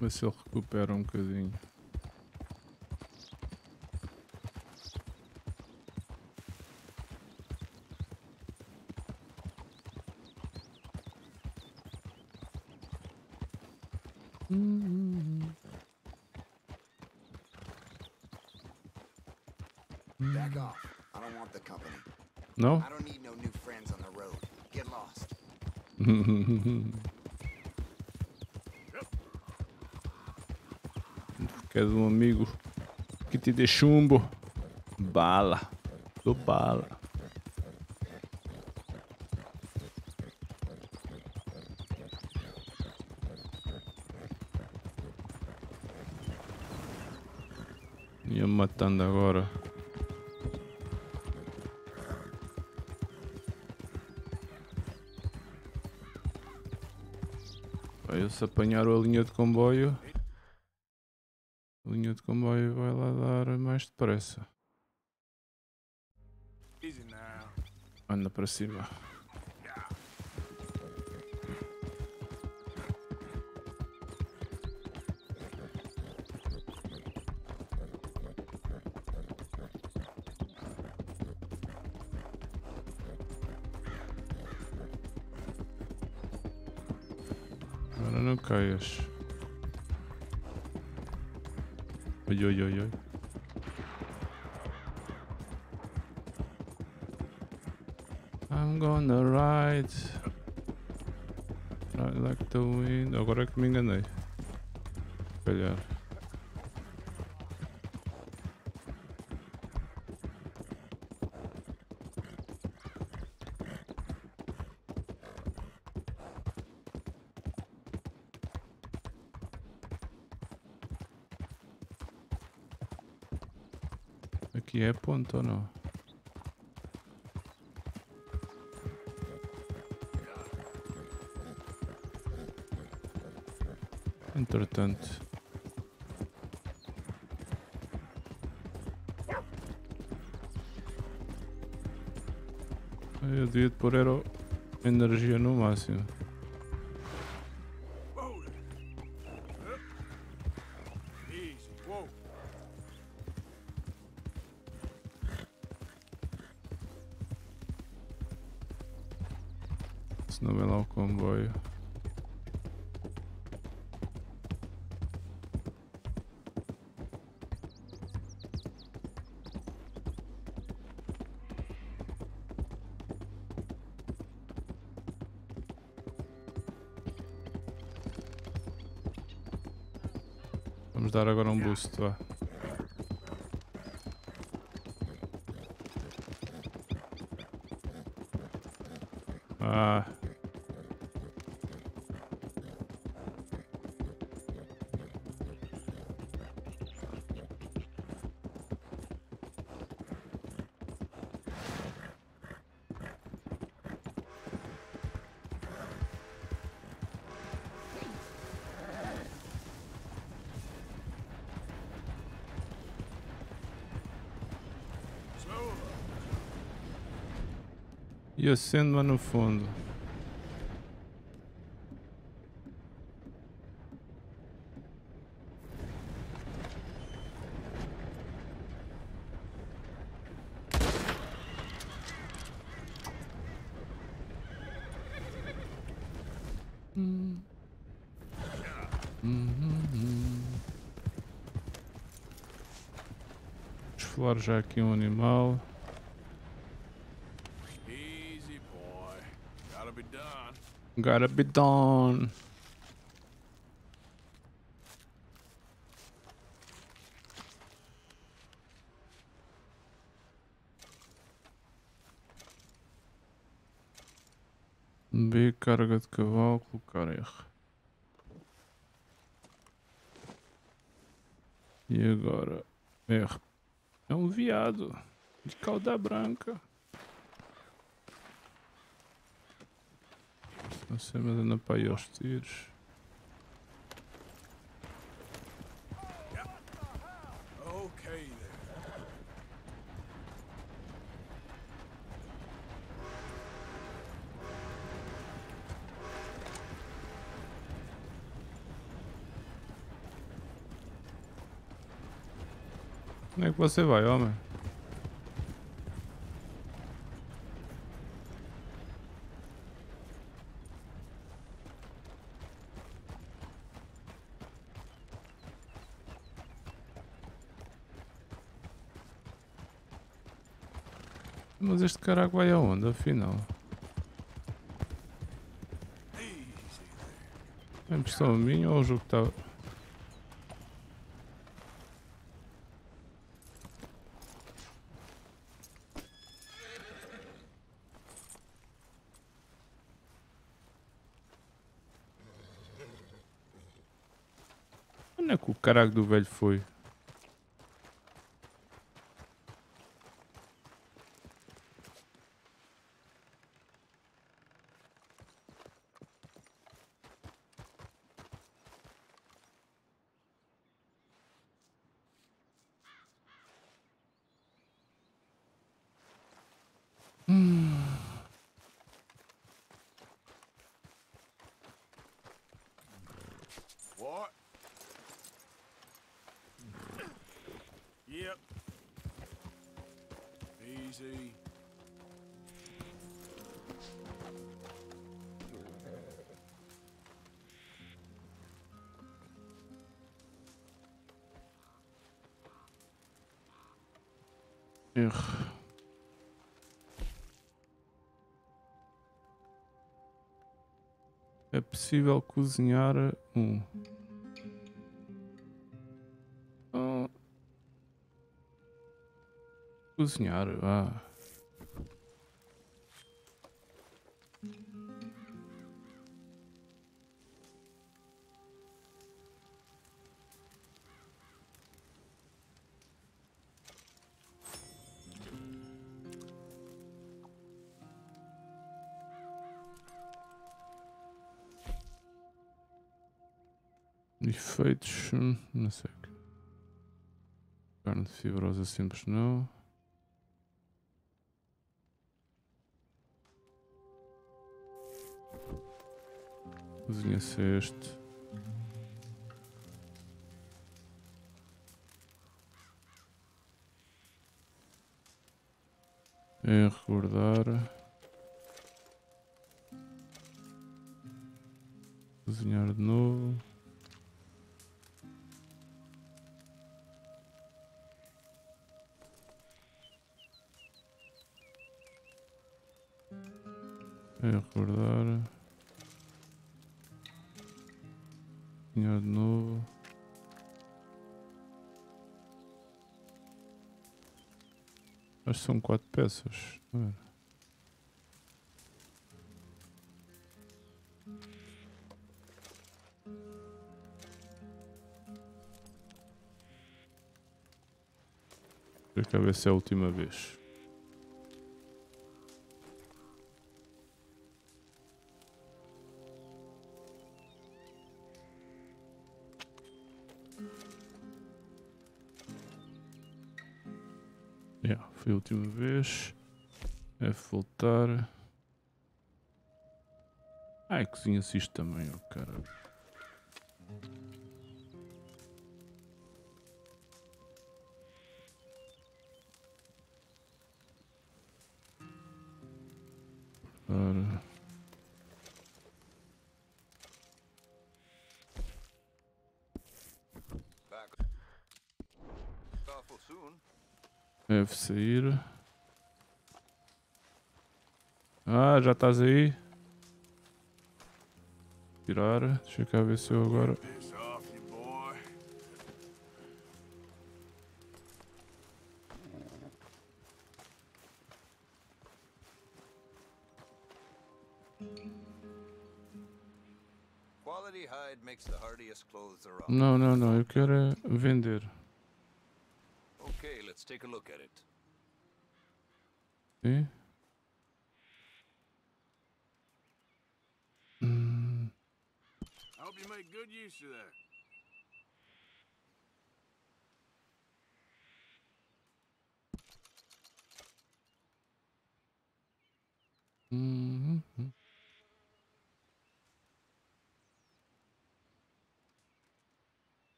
Ver se ele recupera um bocadinho. Back off. I don't want the company. No? I don't need no new friends on the road. Get lost. Queres um amigo que te dê chumbo? Bala. Do bala. Ia me matando agora. Eu se apanhar a linha de comboio. Linha de comboio vai lá dar mais depressa. Anda para cima. Agora não caias. Oi, oi, oi, oi. I'm gonna ride, ride like the wind. Agora é que me enganei. Calhar. aqui é ponto ou não? Entretanto. Eu devia pôr era energia no máximo. Senão vem lá o comboio. Vamos dar agora um boost, vá. Ah. E acendo lá no fundo. Explorar já aqui um animal. Gotta be done. B, carga de cavalo, colocar R. E agora R. É um viado de cauda branca. Não sei, mas anda para aí aos tiros. Como é que você vai, homem? Mas este caraca vai aonde, afinal? É impressão minha ou o jogo está... Onde é que o caraca do velho foi? É possível cozinhar um. Ah. Cozinhar, ah. efeitos, não sei o que. Carne fibrosa simples não. Cozinha ceste. É guardar. Cozinhar de novo. É guardar. Cozinhar de novo. Acho que são quatro peças. Para ver se é a última vez. É, yeah, foi a última vez. É voltar. Ai, cozinha-se isto também, oh caralho. Deve sair. Ah, já estás aí. Tirar. Deixa eu cá ver se eu agora. Não, não, não, eu quero é vender. Okay, let's take a look at it. Okay. Mm. I hope you make good use of that. Mm-hmm.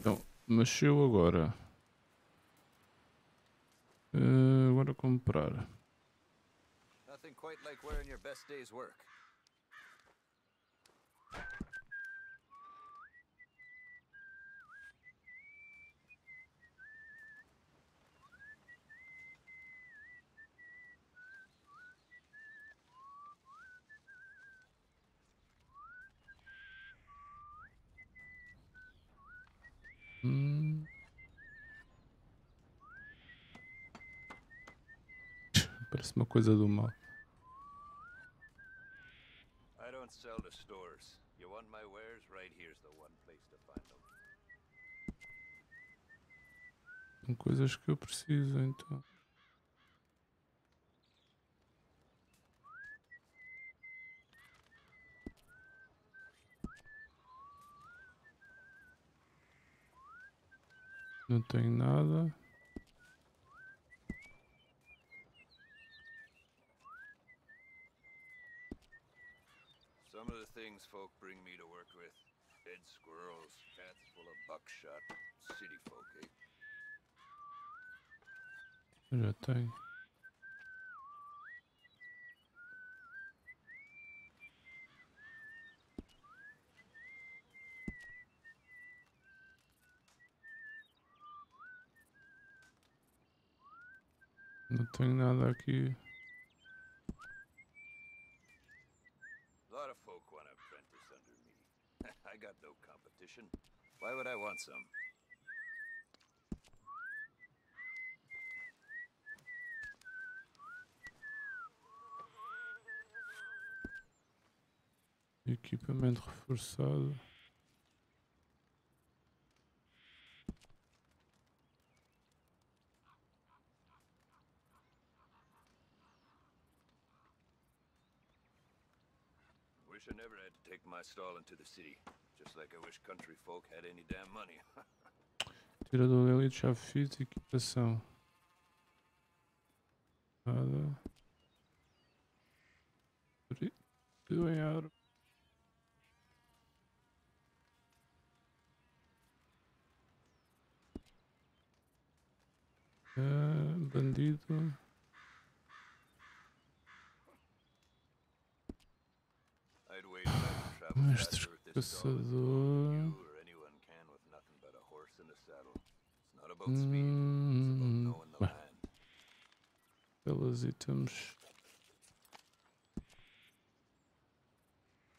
Então, mexeu agora. Uh, agora comprar. Nothing quite like wearing your best day's work. Hmm. Parece uma coisa do mal. I don't sell to stores. You want my wares? Right here's the one place to find them. São coisas que eu preciso, então. Não tenho nada. Some of the things folk bring me to work with. Dead squirrels, cats full of buckshot, city folk, eh? Já tenho. Não tenho nada aqui. Got no competition. Why would I want some? Equipamento reforçado. wish I never had to take my stall into the city. Just like I wish country folk had any damn money. Tira do elite, chave física, equipação. Nada. Tudo em aro. Uh, bandido. Mestre caçador. Hum, bem. Pelas itens.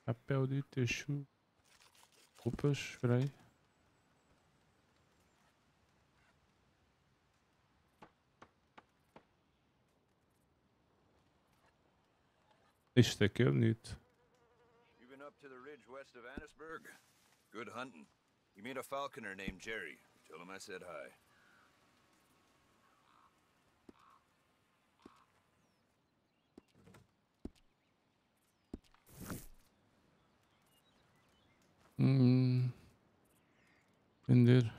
Papel de teixo. Roupas, espera aí. Isto aqui é bonito. To the ridge west of Annisburg. Good hunting. You meet a falconer named Jerry. Tell him I said hi. Hmm. Indeed.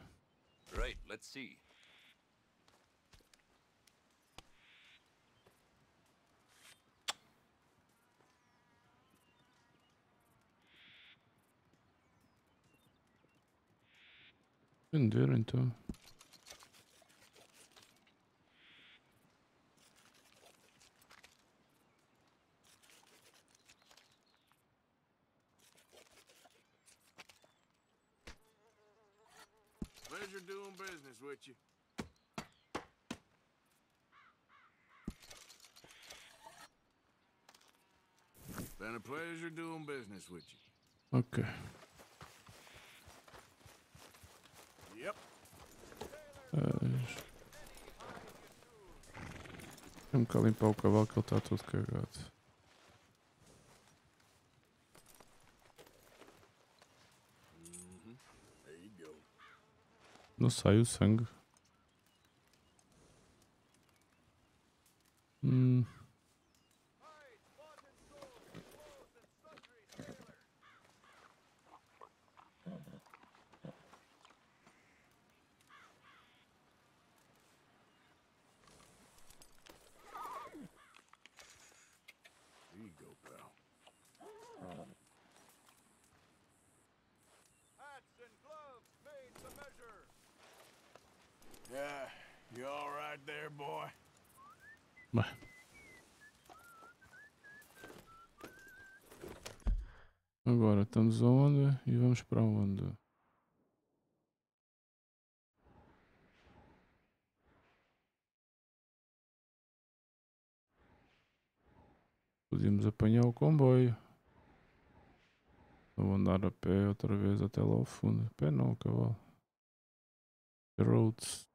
Right, let's see. Vender então. Pleasure doing business with you. Been a pleasure doing business with you. Okay. Yep. Tem que limpar o cavalo que ele está todo cagado. Não sai o sangue. Hum. Agora estamos aonde e vamos para onde? Podíamos apanhar o comboio. Vou andar a pé outra vez até lá ao fundo. Pé não, cavalo. Rhodes.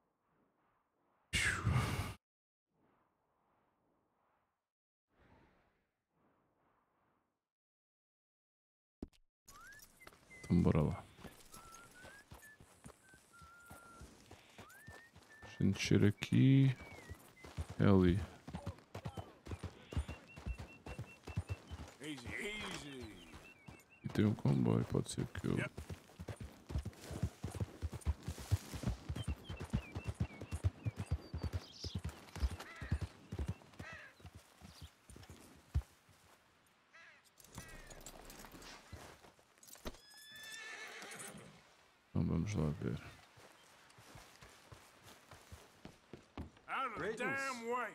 Então bora lá. Deixa eu descer aqui. É ali. E tem um comboio, pode ser que eu...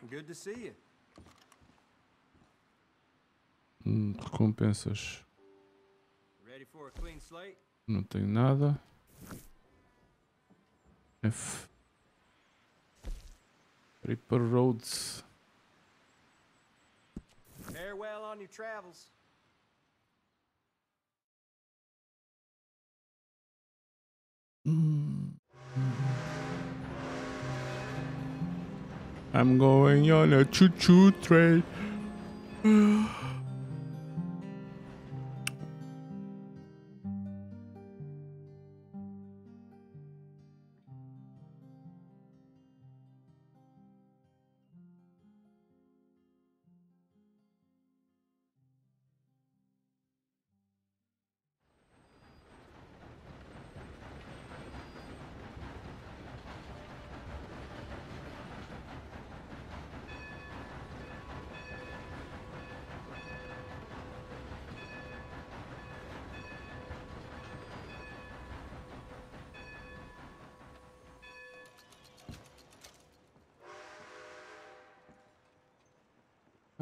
Good to see you. Hum, recompensas. Ready for a clean slate? Não tenho nada. F. Ripper Rhodes. Farewell on your travels. Hum. I'm going on a choo-choo train.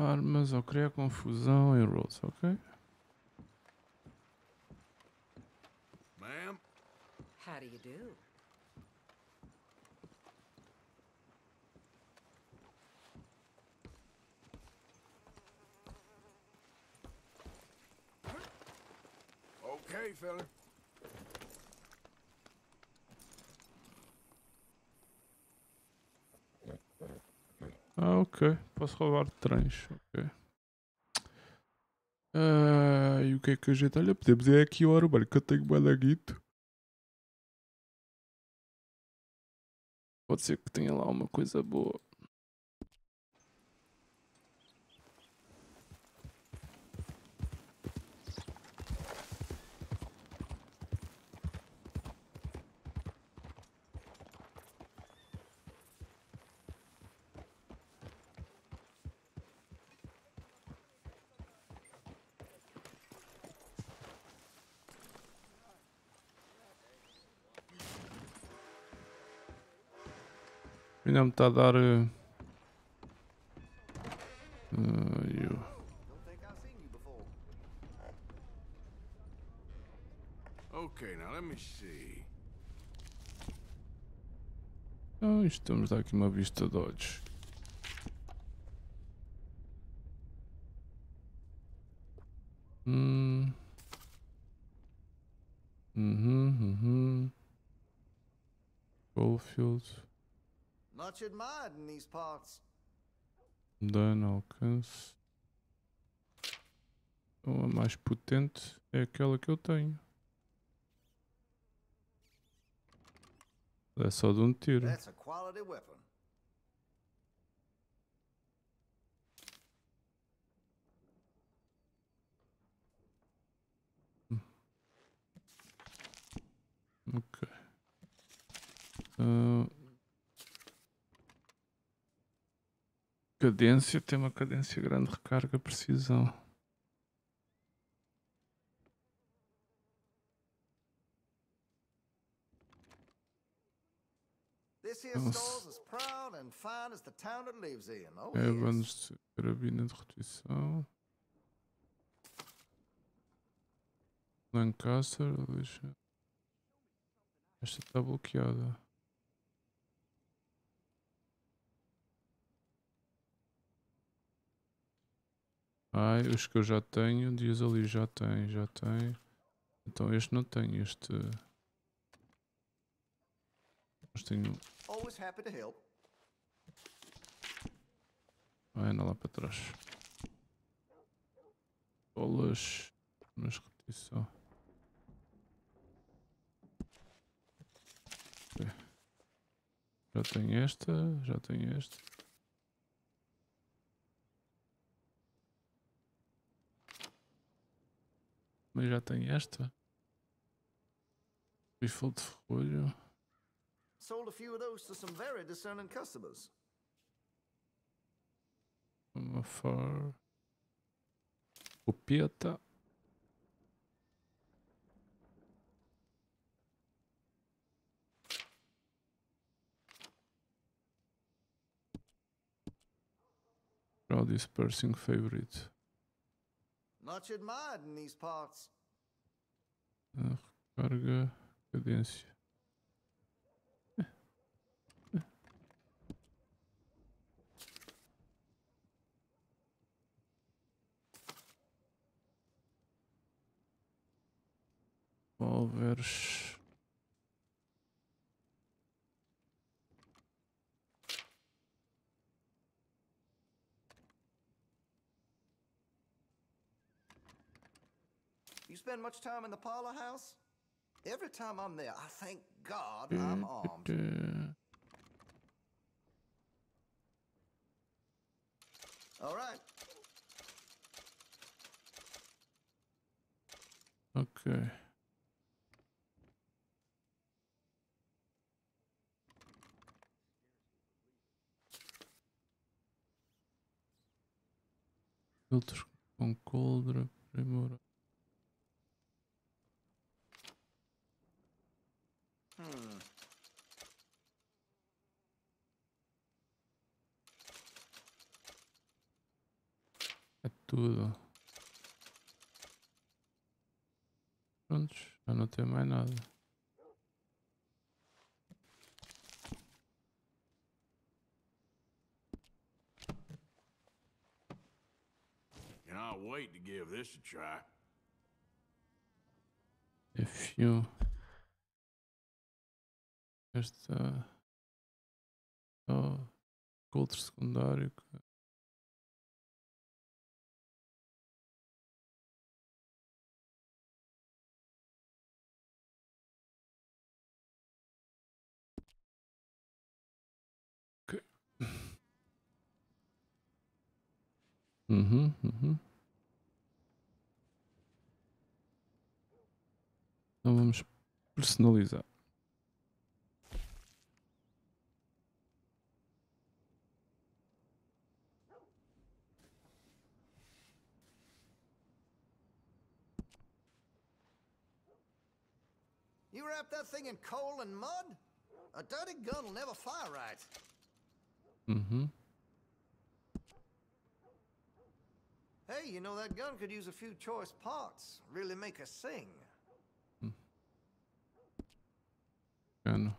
Armas só cria confusão em Rhodes, ok? Ma'am? How do you do? Okay, fella. Ah, ok. Posso roubar trens. Ok. Ah, e o que é que a gente... Olha, podemos ir aqui ao armário, que eu tenho balaguito. Pode ser que tenha lá uma coisa boa. Ainda me está a dar. Uh, uh, okay, now let me see. Ah, isto temos de dar aqui uma vista Dodge. Hum. Uhum, uhum. Goldfields. Much admired in these parts. Dano alcance. Então, a mais potente é aquela que eu tenho. É só de um tiro. That's a quality weapon. Ok. Uh... Cadência, tem uma cadência grande, recarga, precisão. É, vamos de carabina de redução. Lancaster, deixa. Esta está bloqueada. Ai, os que eu já tenho, diz ali, já tem, já tem. Então este não tem, este... Mas tenho... Ai, anda lá para trás. Bolas... Mas repetição. Okay. Já tem esta, já tem esta. Mas já tem esta. Rifle de ferrolho. Uma far. Copeta. Crowd dispersing favorite. Much admired in these parts. Ah, recarga, cadência. É. É. Volvers. You spend much time in the parlor house? Every time I'm there, I thank God I'm armed. All right. Okay. Filtros com coldra, primora. Hmm. tudo. Prontos, já não tem mais nada. Cannot wait to give this a try. If you just uh oh, outro secundário. Uhum, uhum. Então vamos personalizar. You wrap that thing in coal and mud? A dirty gun will never fire right. Mm-hmm. Hey, you know, that gun could use a few choice parts. Really make her sing. Gun.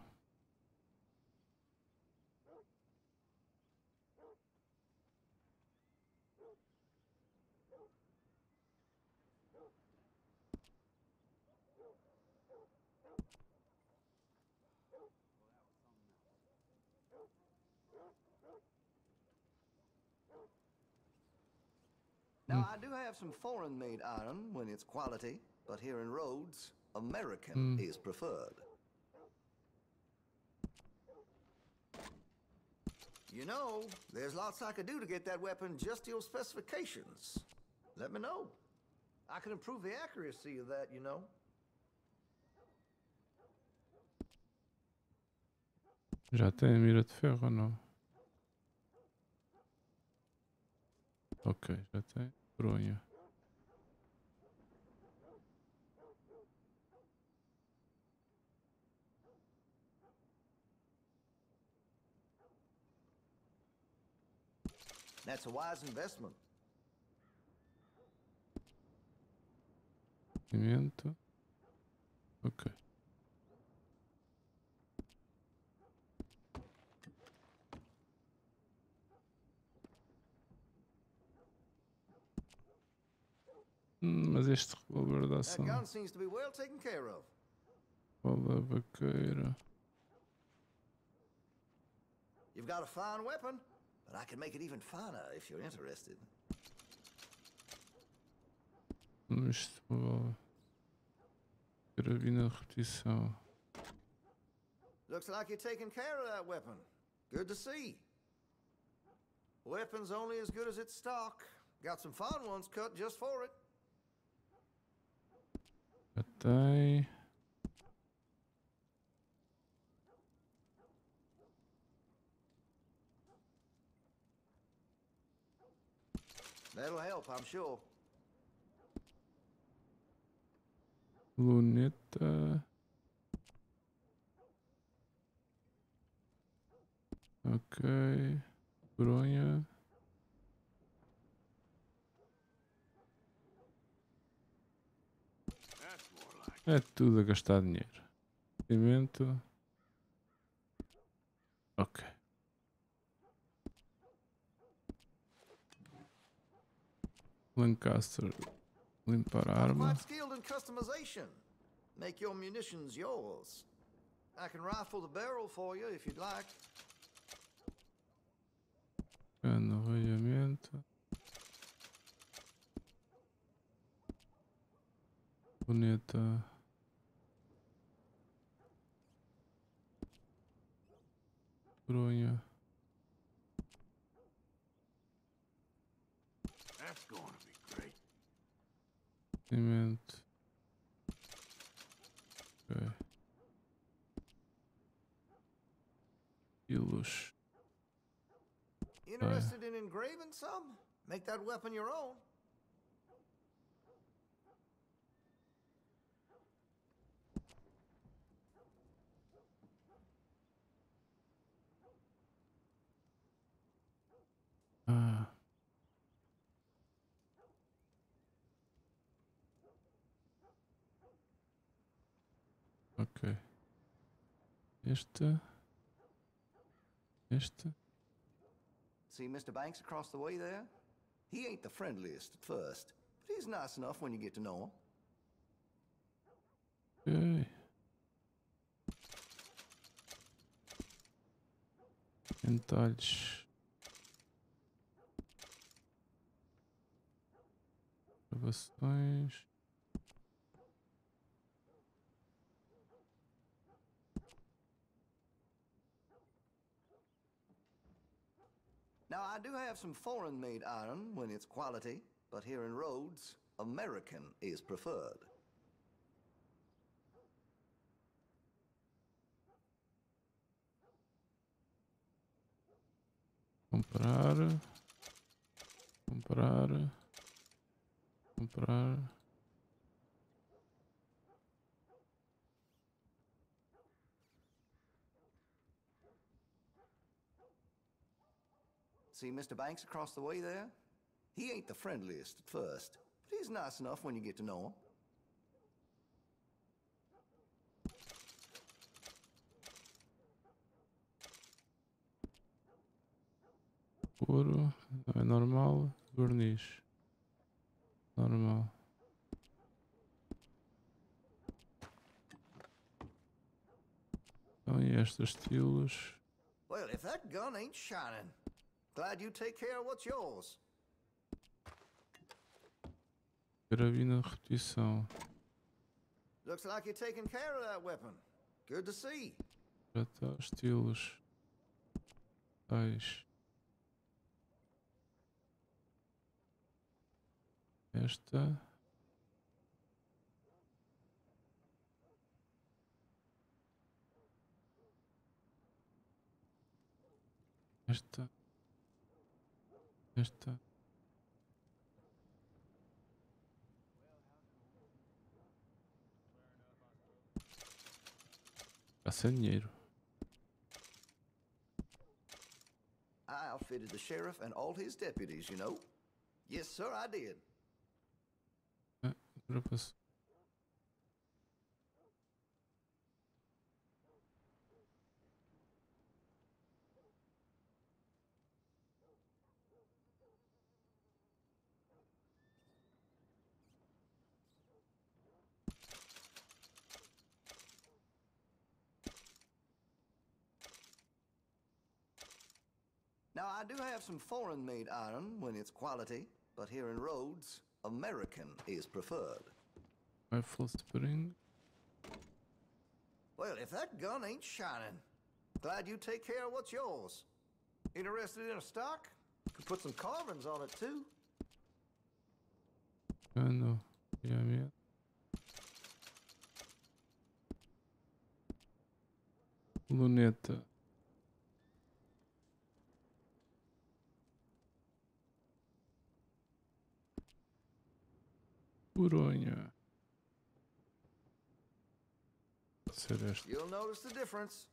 Now, I do have some foreign-made iron when it's quality, but here in Rhodes, American mm. is preferred. You know, there's lots I could do to get that weapon just to your specifications. Let me know. I can improve the accuracy of that, you know. Já tem mira de ferro, não? Ok, já tem. Bronha. That's a wise investment. Cimento. Ok. Hum, mas este revólver dá ação. Olha a vaqueira. You've got a fine weapon. But I can make it even finer if you're interested. Looks like you're taking care of that weapon. Good to see. Weapon's only as good as its stock. Got some fine ones cut just for it. Até... That'll help, I'm sure. Luneta. Ok. Bronha. É tudo a gastar dinheiro. Cimento. Ok. Lancaster, limpar a arma. Skilled in customization. Make your munitions yours. I can rifle the barrel for you if you'd like. Arranjamento. Bonita. Bronha. That's going to be great. Cement. Okay. Ilush. Interested in engraving some? Make that weapon your own. Ok. Este. Este. See Mister Banks across the way there? He ain't the friendliest at first, but he's nice enough when you get to know him. Okay. Entalhes. Gravações. Now, I do have some foreign-made iron when it's quality, but here in Rhodes, American is preferred. Comprar, comprar, comprar. See Mister Banks across the way there? He ain't the friendliest at first, but he's nice enough when you get to know him. Puro, não é normal, verniz. Normal. Então, e estes estilos? Well, if that gun ain't shining. Glad you take care of what's yours. Carabina repetição. Looks like you're taking care of that weapon. Good to see. Já está, estilos. Tais. Esta. Esta. Esta. I outfitted the sheriff and all his deputies, you know. Yes, sir, I did. Ah, purpose. I do have some foreign-made iron when it's quality, but here in Rhodes, American is preferred. Rifle spring. Well, if that gun ain't shining, glad you take care of what's yours. Interested in a stock? Could put some carvings on it too. I know. Yeah, yeah. Luneta. Coronha. Pode ser este. You'll notice the difference.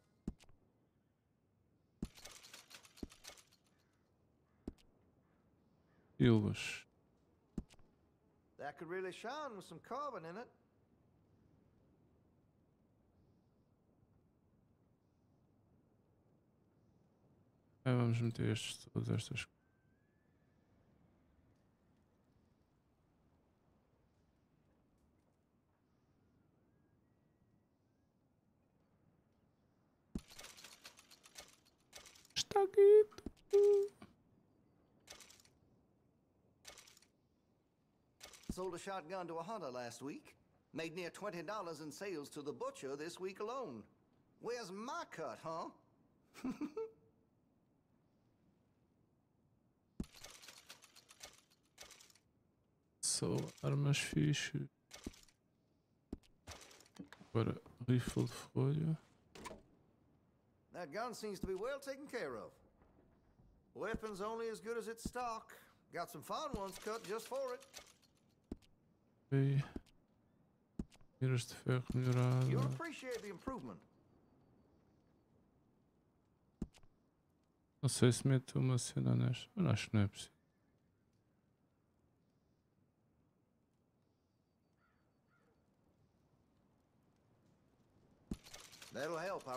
Ilhas. That could really shine with some carbon in it. Aí vamos meter estes, todas estas coisas. Sold a shotgun to a hunter last week. Made near twenty dollars in sales to the butcher this week alone. Where's my cut, huh? So armas fixe. Agora rifle de folha. That gun seems to be well taken care of. Weapon's only as good as its stock. Got some fine ones cut just for it. Okay. Miras de ferro melhorada. You'll appreciate the improvement. Não sei se meto uma cena nesta, mas acho que não é possível.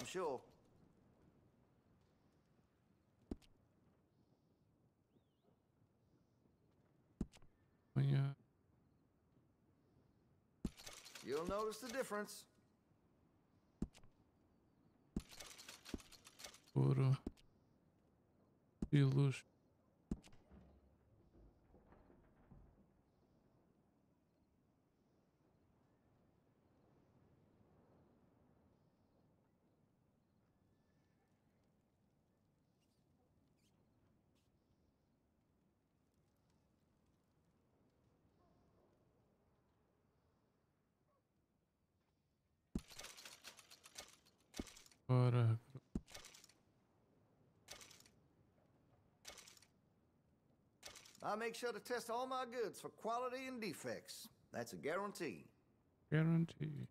I'm sure. Yeah. You'll notice the difference. Ouro. E luz. Ora. I make sure to test all my goods for quality and defects. That's a guarantee. Guarantee.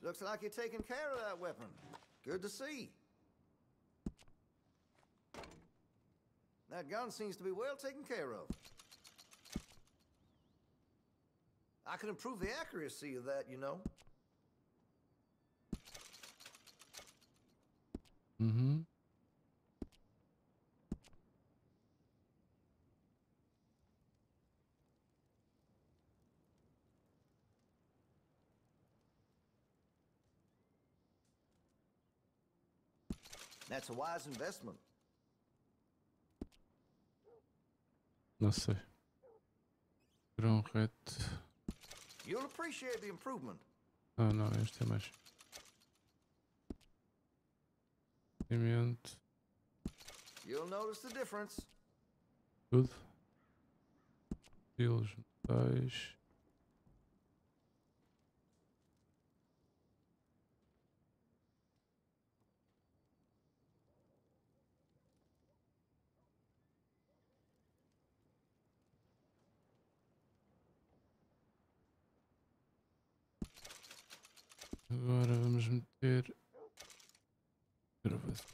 Looks like you're taking care of that weapon. Good to see. That gun seems to be well taken care of. I can improve the accuracy of that, you know. Mm-hmm. That's a wise investment. Não sei. Grão reto. You'll appreciate the improvement. Ah, não, este é mais. Cimento. You'll notice the difference. Tudo. Filos metais. Agora vamos meter gravação.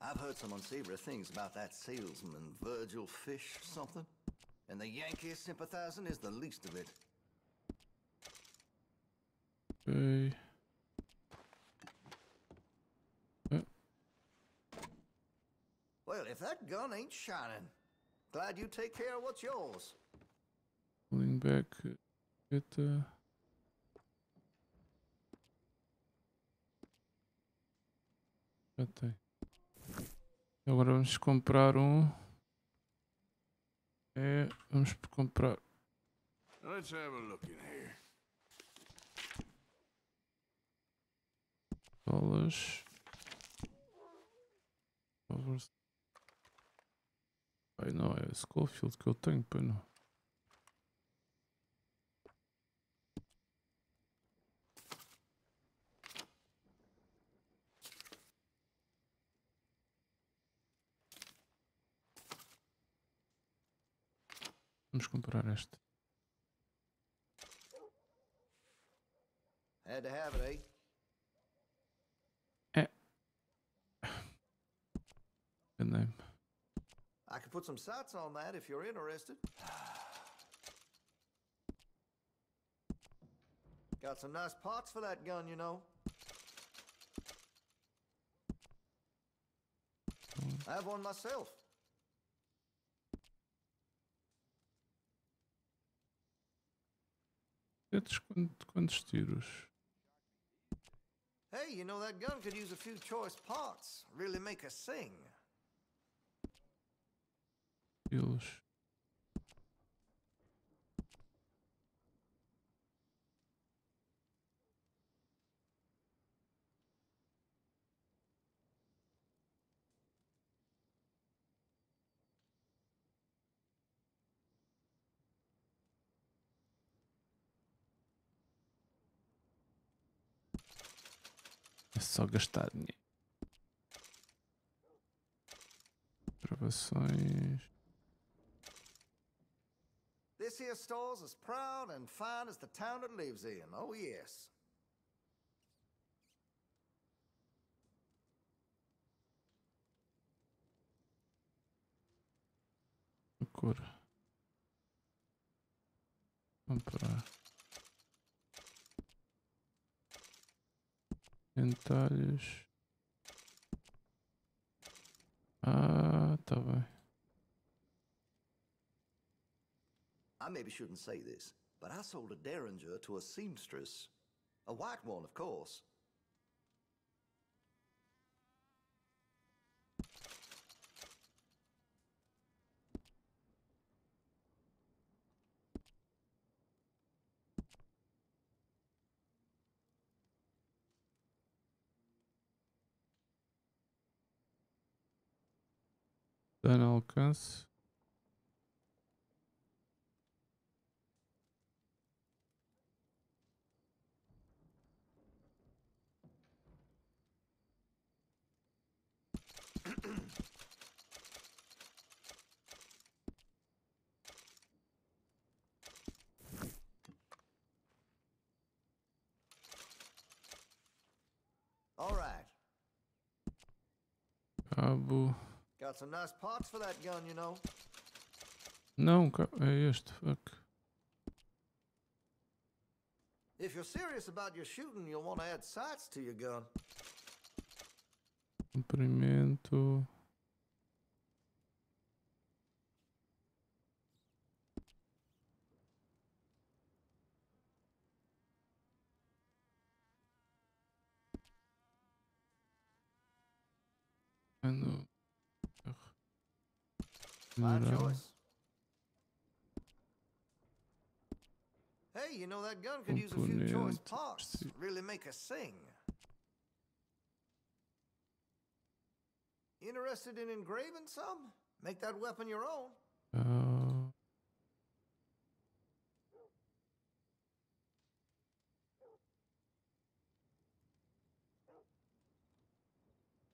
I've heard some unsavory things about that salesman Virgil Fish something, and the Yankee sympathizing is the least of it. Okay. Uh. Well, if that gun ain't shining. Glad you take care of what's yours. Pulling back, get uh... já tem. Agora vamos comprar um. É, vamos comprar. Let's have a look in here. Dólares. Dólares. Ai não, é Schofield que eu tenho, pai não. Vamos comprar este. Had to have it, eh? É. Good name. I could put some sights on that if you're interested. Got some nice parts for that gun, you know. I have one myself. Hey, you know that gun could use a few choice parts. Really make us sing. Eles. Só gastar dinheiro. Gravações. This here store's as proud and fine as the town it lives in. Oh yes. Loucura. Comprar. Entalhos. Ah, tá bem. I maybe shouldn't say this, but I sold a derringer to a seamstress. A white one, of course. Dando alcance. All right. Cabo. Got some nice parts for that gun, you know. Não, é este, fuck. If you're serious about your shooting, you'll want to add sights to your gun. Comprimento. Ano. My choice. Hey, you know that gun could use a few choice parts. Really make us sing. Interested in engraving some? Make that weapon your own. Uh.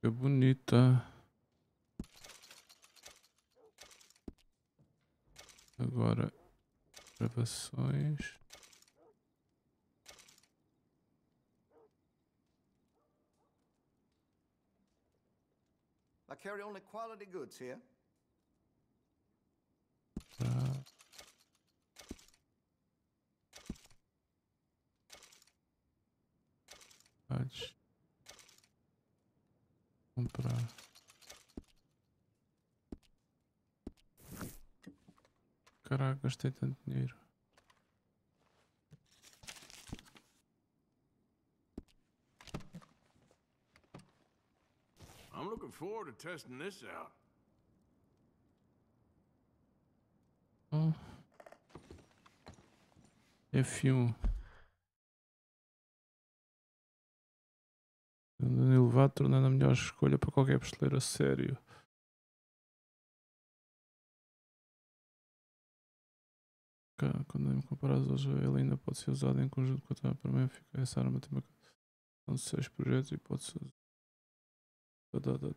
Que bonita. Agora, gravações. I carry only quality goods here. Ah. Pode comprar. Caraca, gastei tanto dinheiro. I'm looking forward to testing this out. Oh. F um. Andando elevado, tornando a melhor escolha para qualquer pesteleiro a sério. Quando me comparas hoje, ele ainda pode ser usado em conjunto com a outra. Para mim, fica essa arma tem uma... seis projetos e pode ser usada.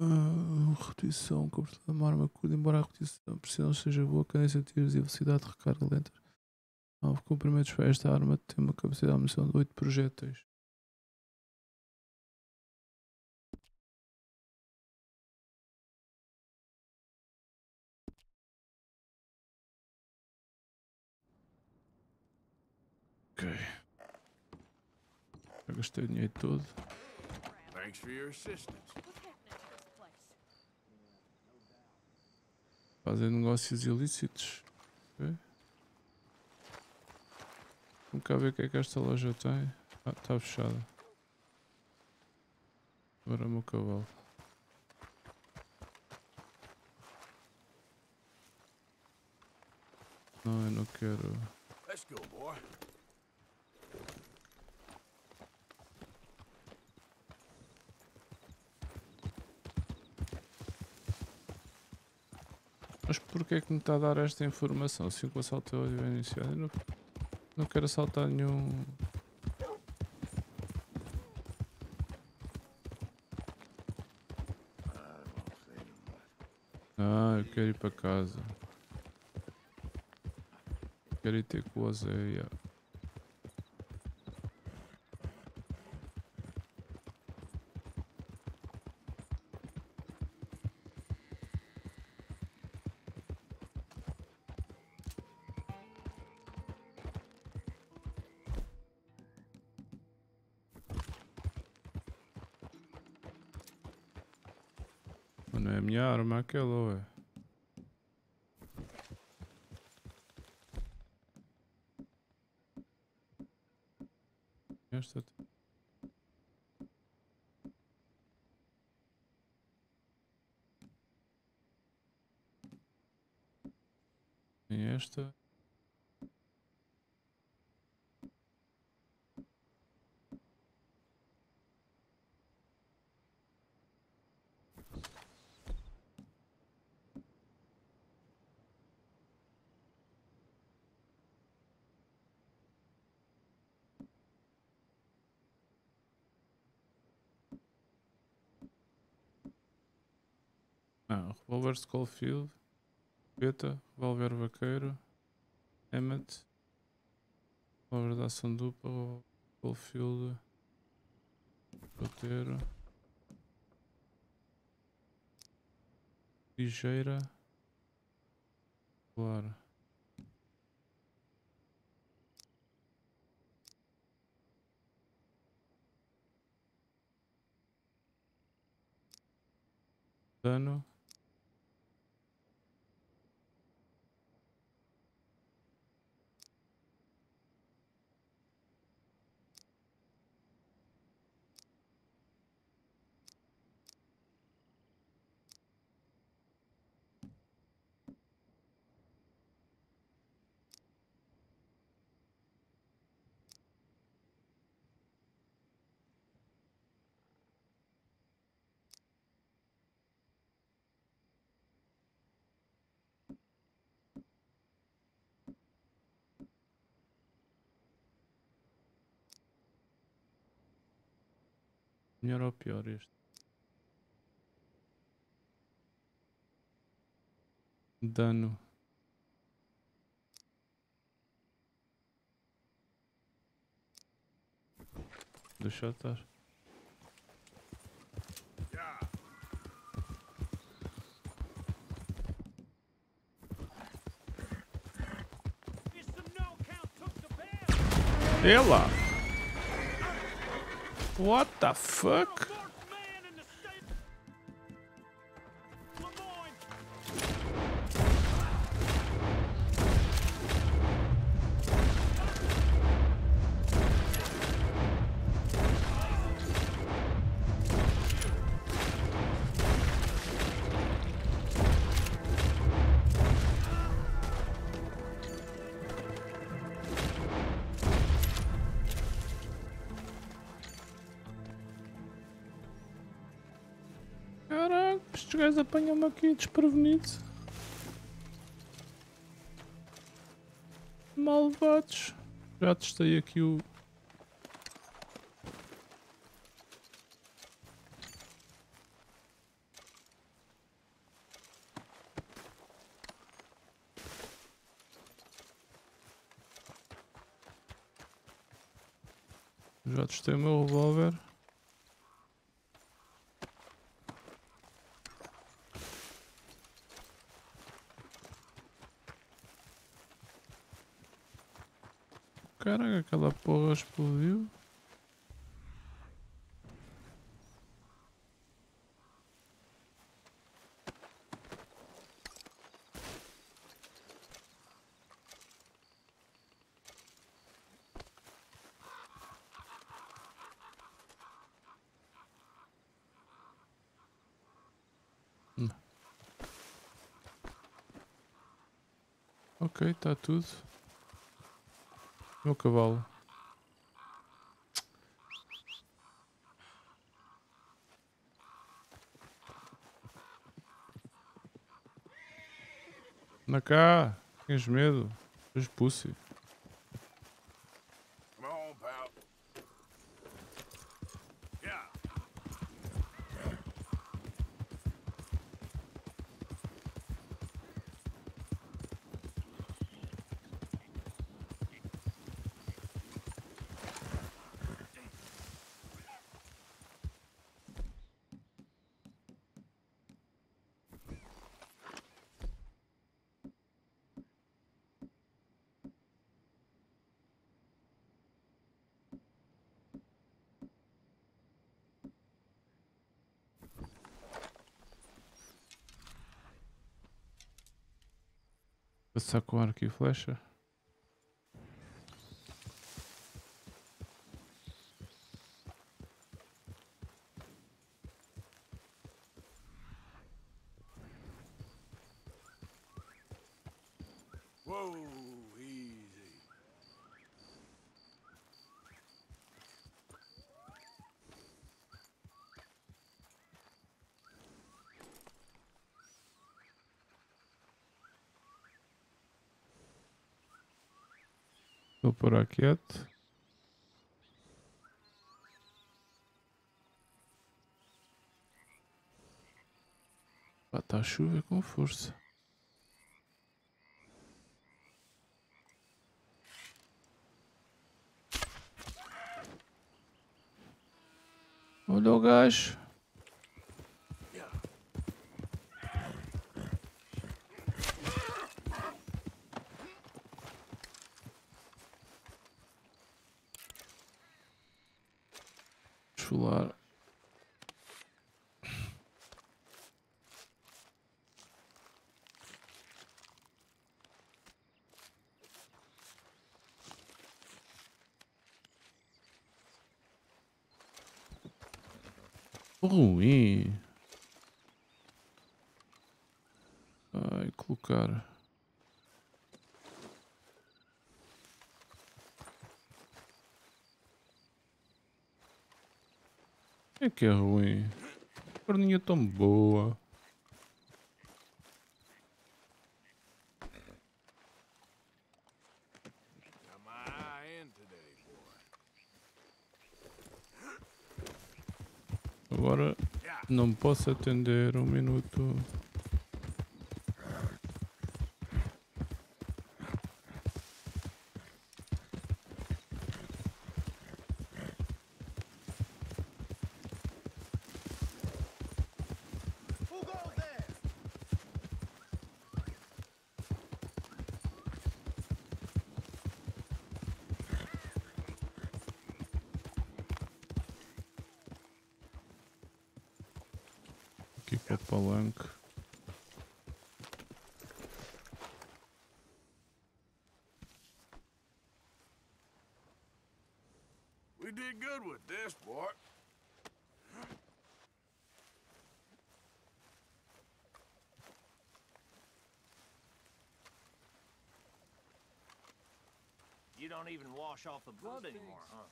Uh, repetição, comportada uma arma curta, embora a repetição precisão seja boa, cadência de tiros e velocidade de recarga lenta. Nove comprimentos para esta arma tem uma capacidade de munição de oito projéteis. Ok. Já gastei o dinheiro todo. Thanks for your assistance. Fazem negócios ilícitos. Ok. Vamos cá ver o que é que esta loja tem. Ah, está fechada. Agora é o meu cavalo. Não, eu não quero. Let's go, boy. porque é que me está a dar esta informação? Se o assalto é iniciado, eu não, não quero assaltar nenhum. Ah, eu quero ir para casa. Quero ir ter com o Azéia. Arma aquela, ué. Esta. Tem esta. Revolver Schofield, Beta, Revolver Vaqueiro, Emmet, Revolver da ação dupla, Schofield, Roteiro, Ligeira, Claro. Dano. Melhor ou pior este? Dano. Deixa eu estar. Ela! What the fuck? Estes gajos apanham-me aqui desprevenidos. Malvados. Já testei aqui o... Já testei o meu revólver. Caraca, aquela porra explodiu. Hum. Ok, está tudo. Meu cavalo. Anda cá, tens medo, tens pussy. Passar com arco e flecha. Por quieto. Bata a chuva com força. Olha o gajo. Ruim. Ai, colocar. É que é ruim. A perninha é tão boa. Agora não posso atender um minuto. You don't even wash off the blood anymore, huh?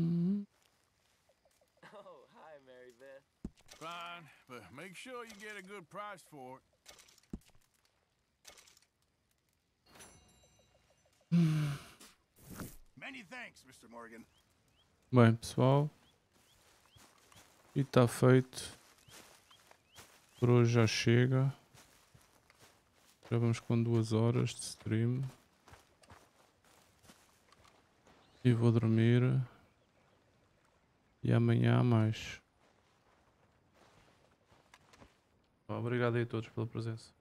Mm-hmm. Oh, hi, Mary Beth. Fine, but make sure you get a good price for it. Many thanks, Mister Morgan. Bem, pessoal. E tá feito. Por hoje já chega, já vamos com duas horas de stream e vou dormir e amanhã há mais. Obrigado aí a todos pela presença.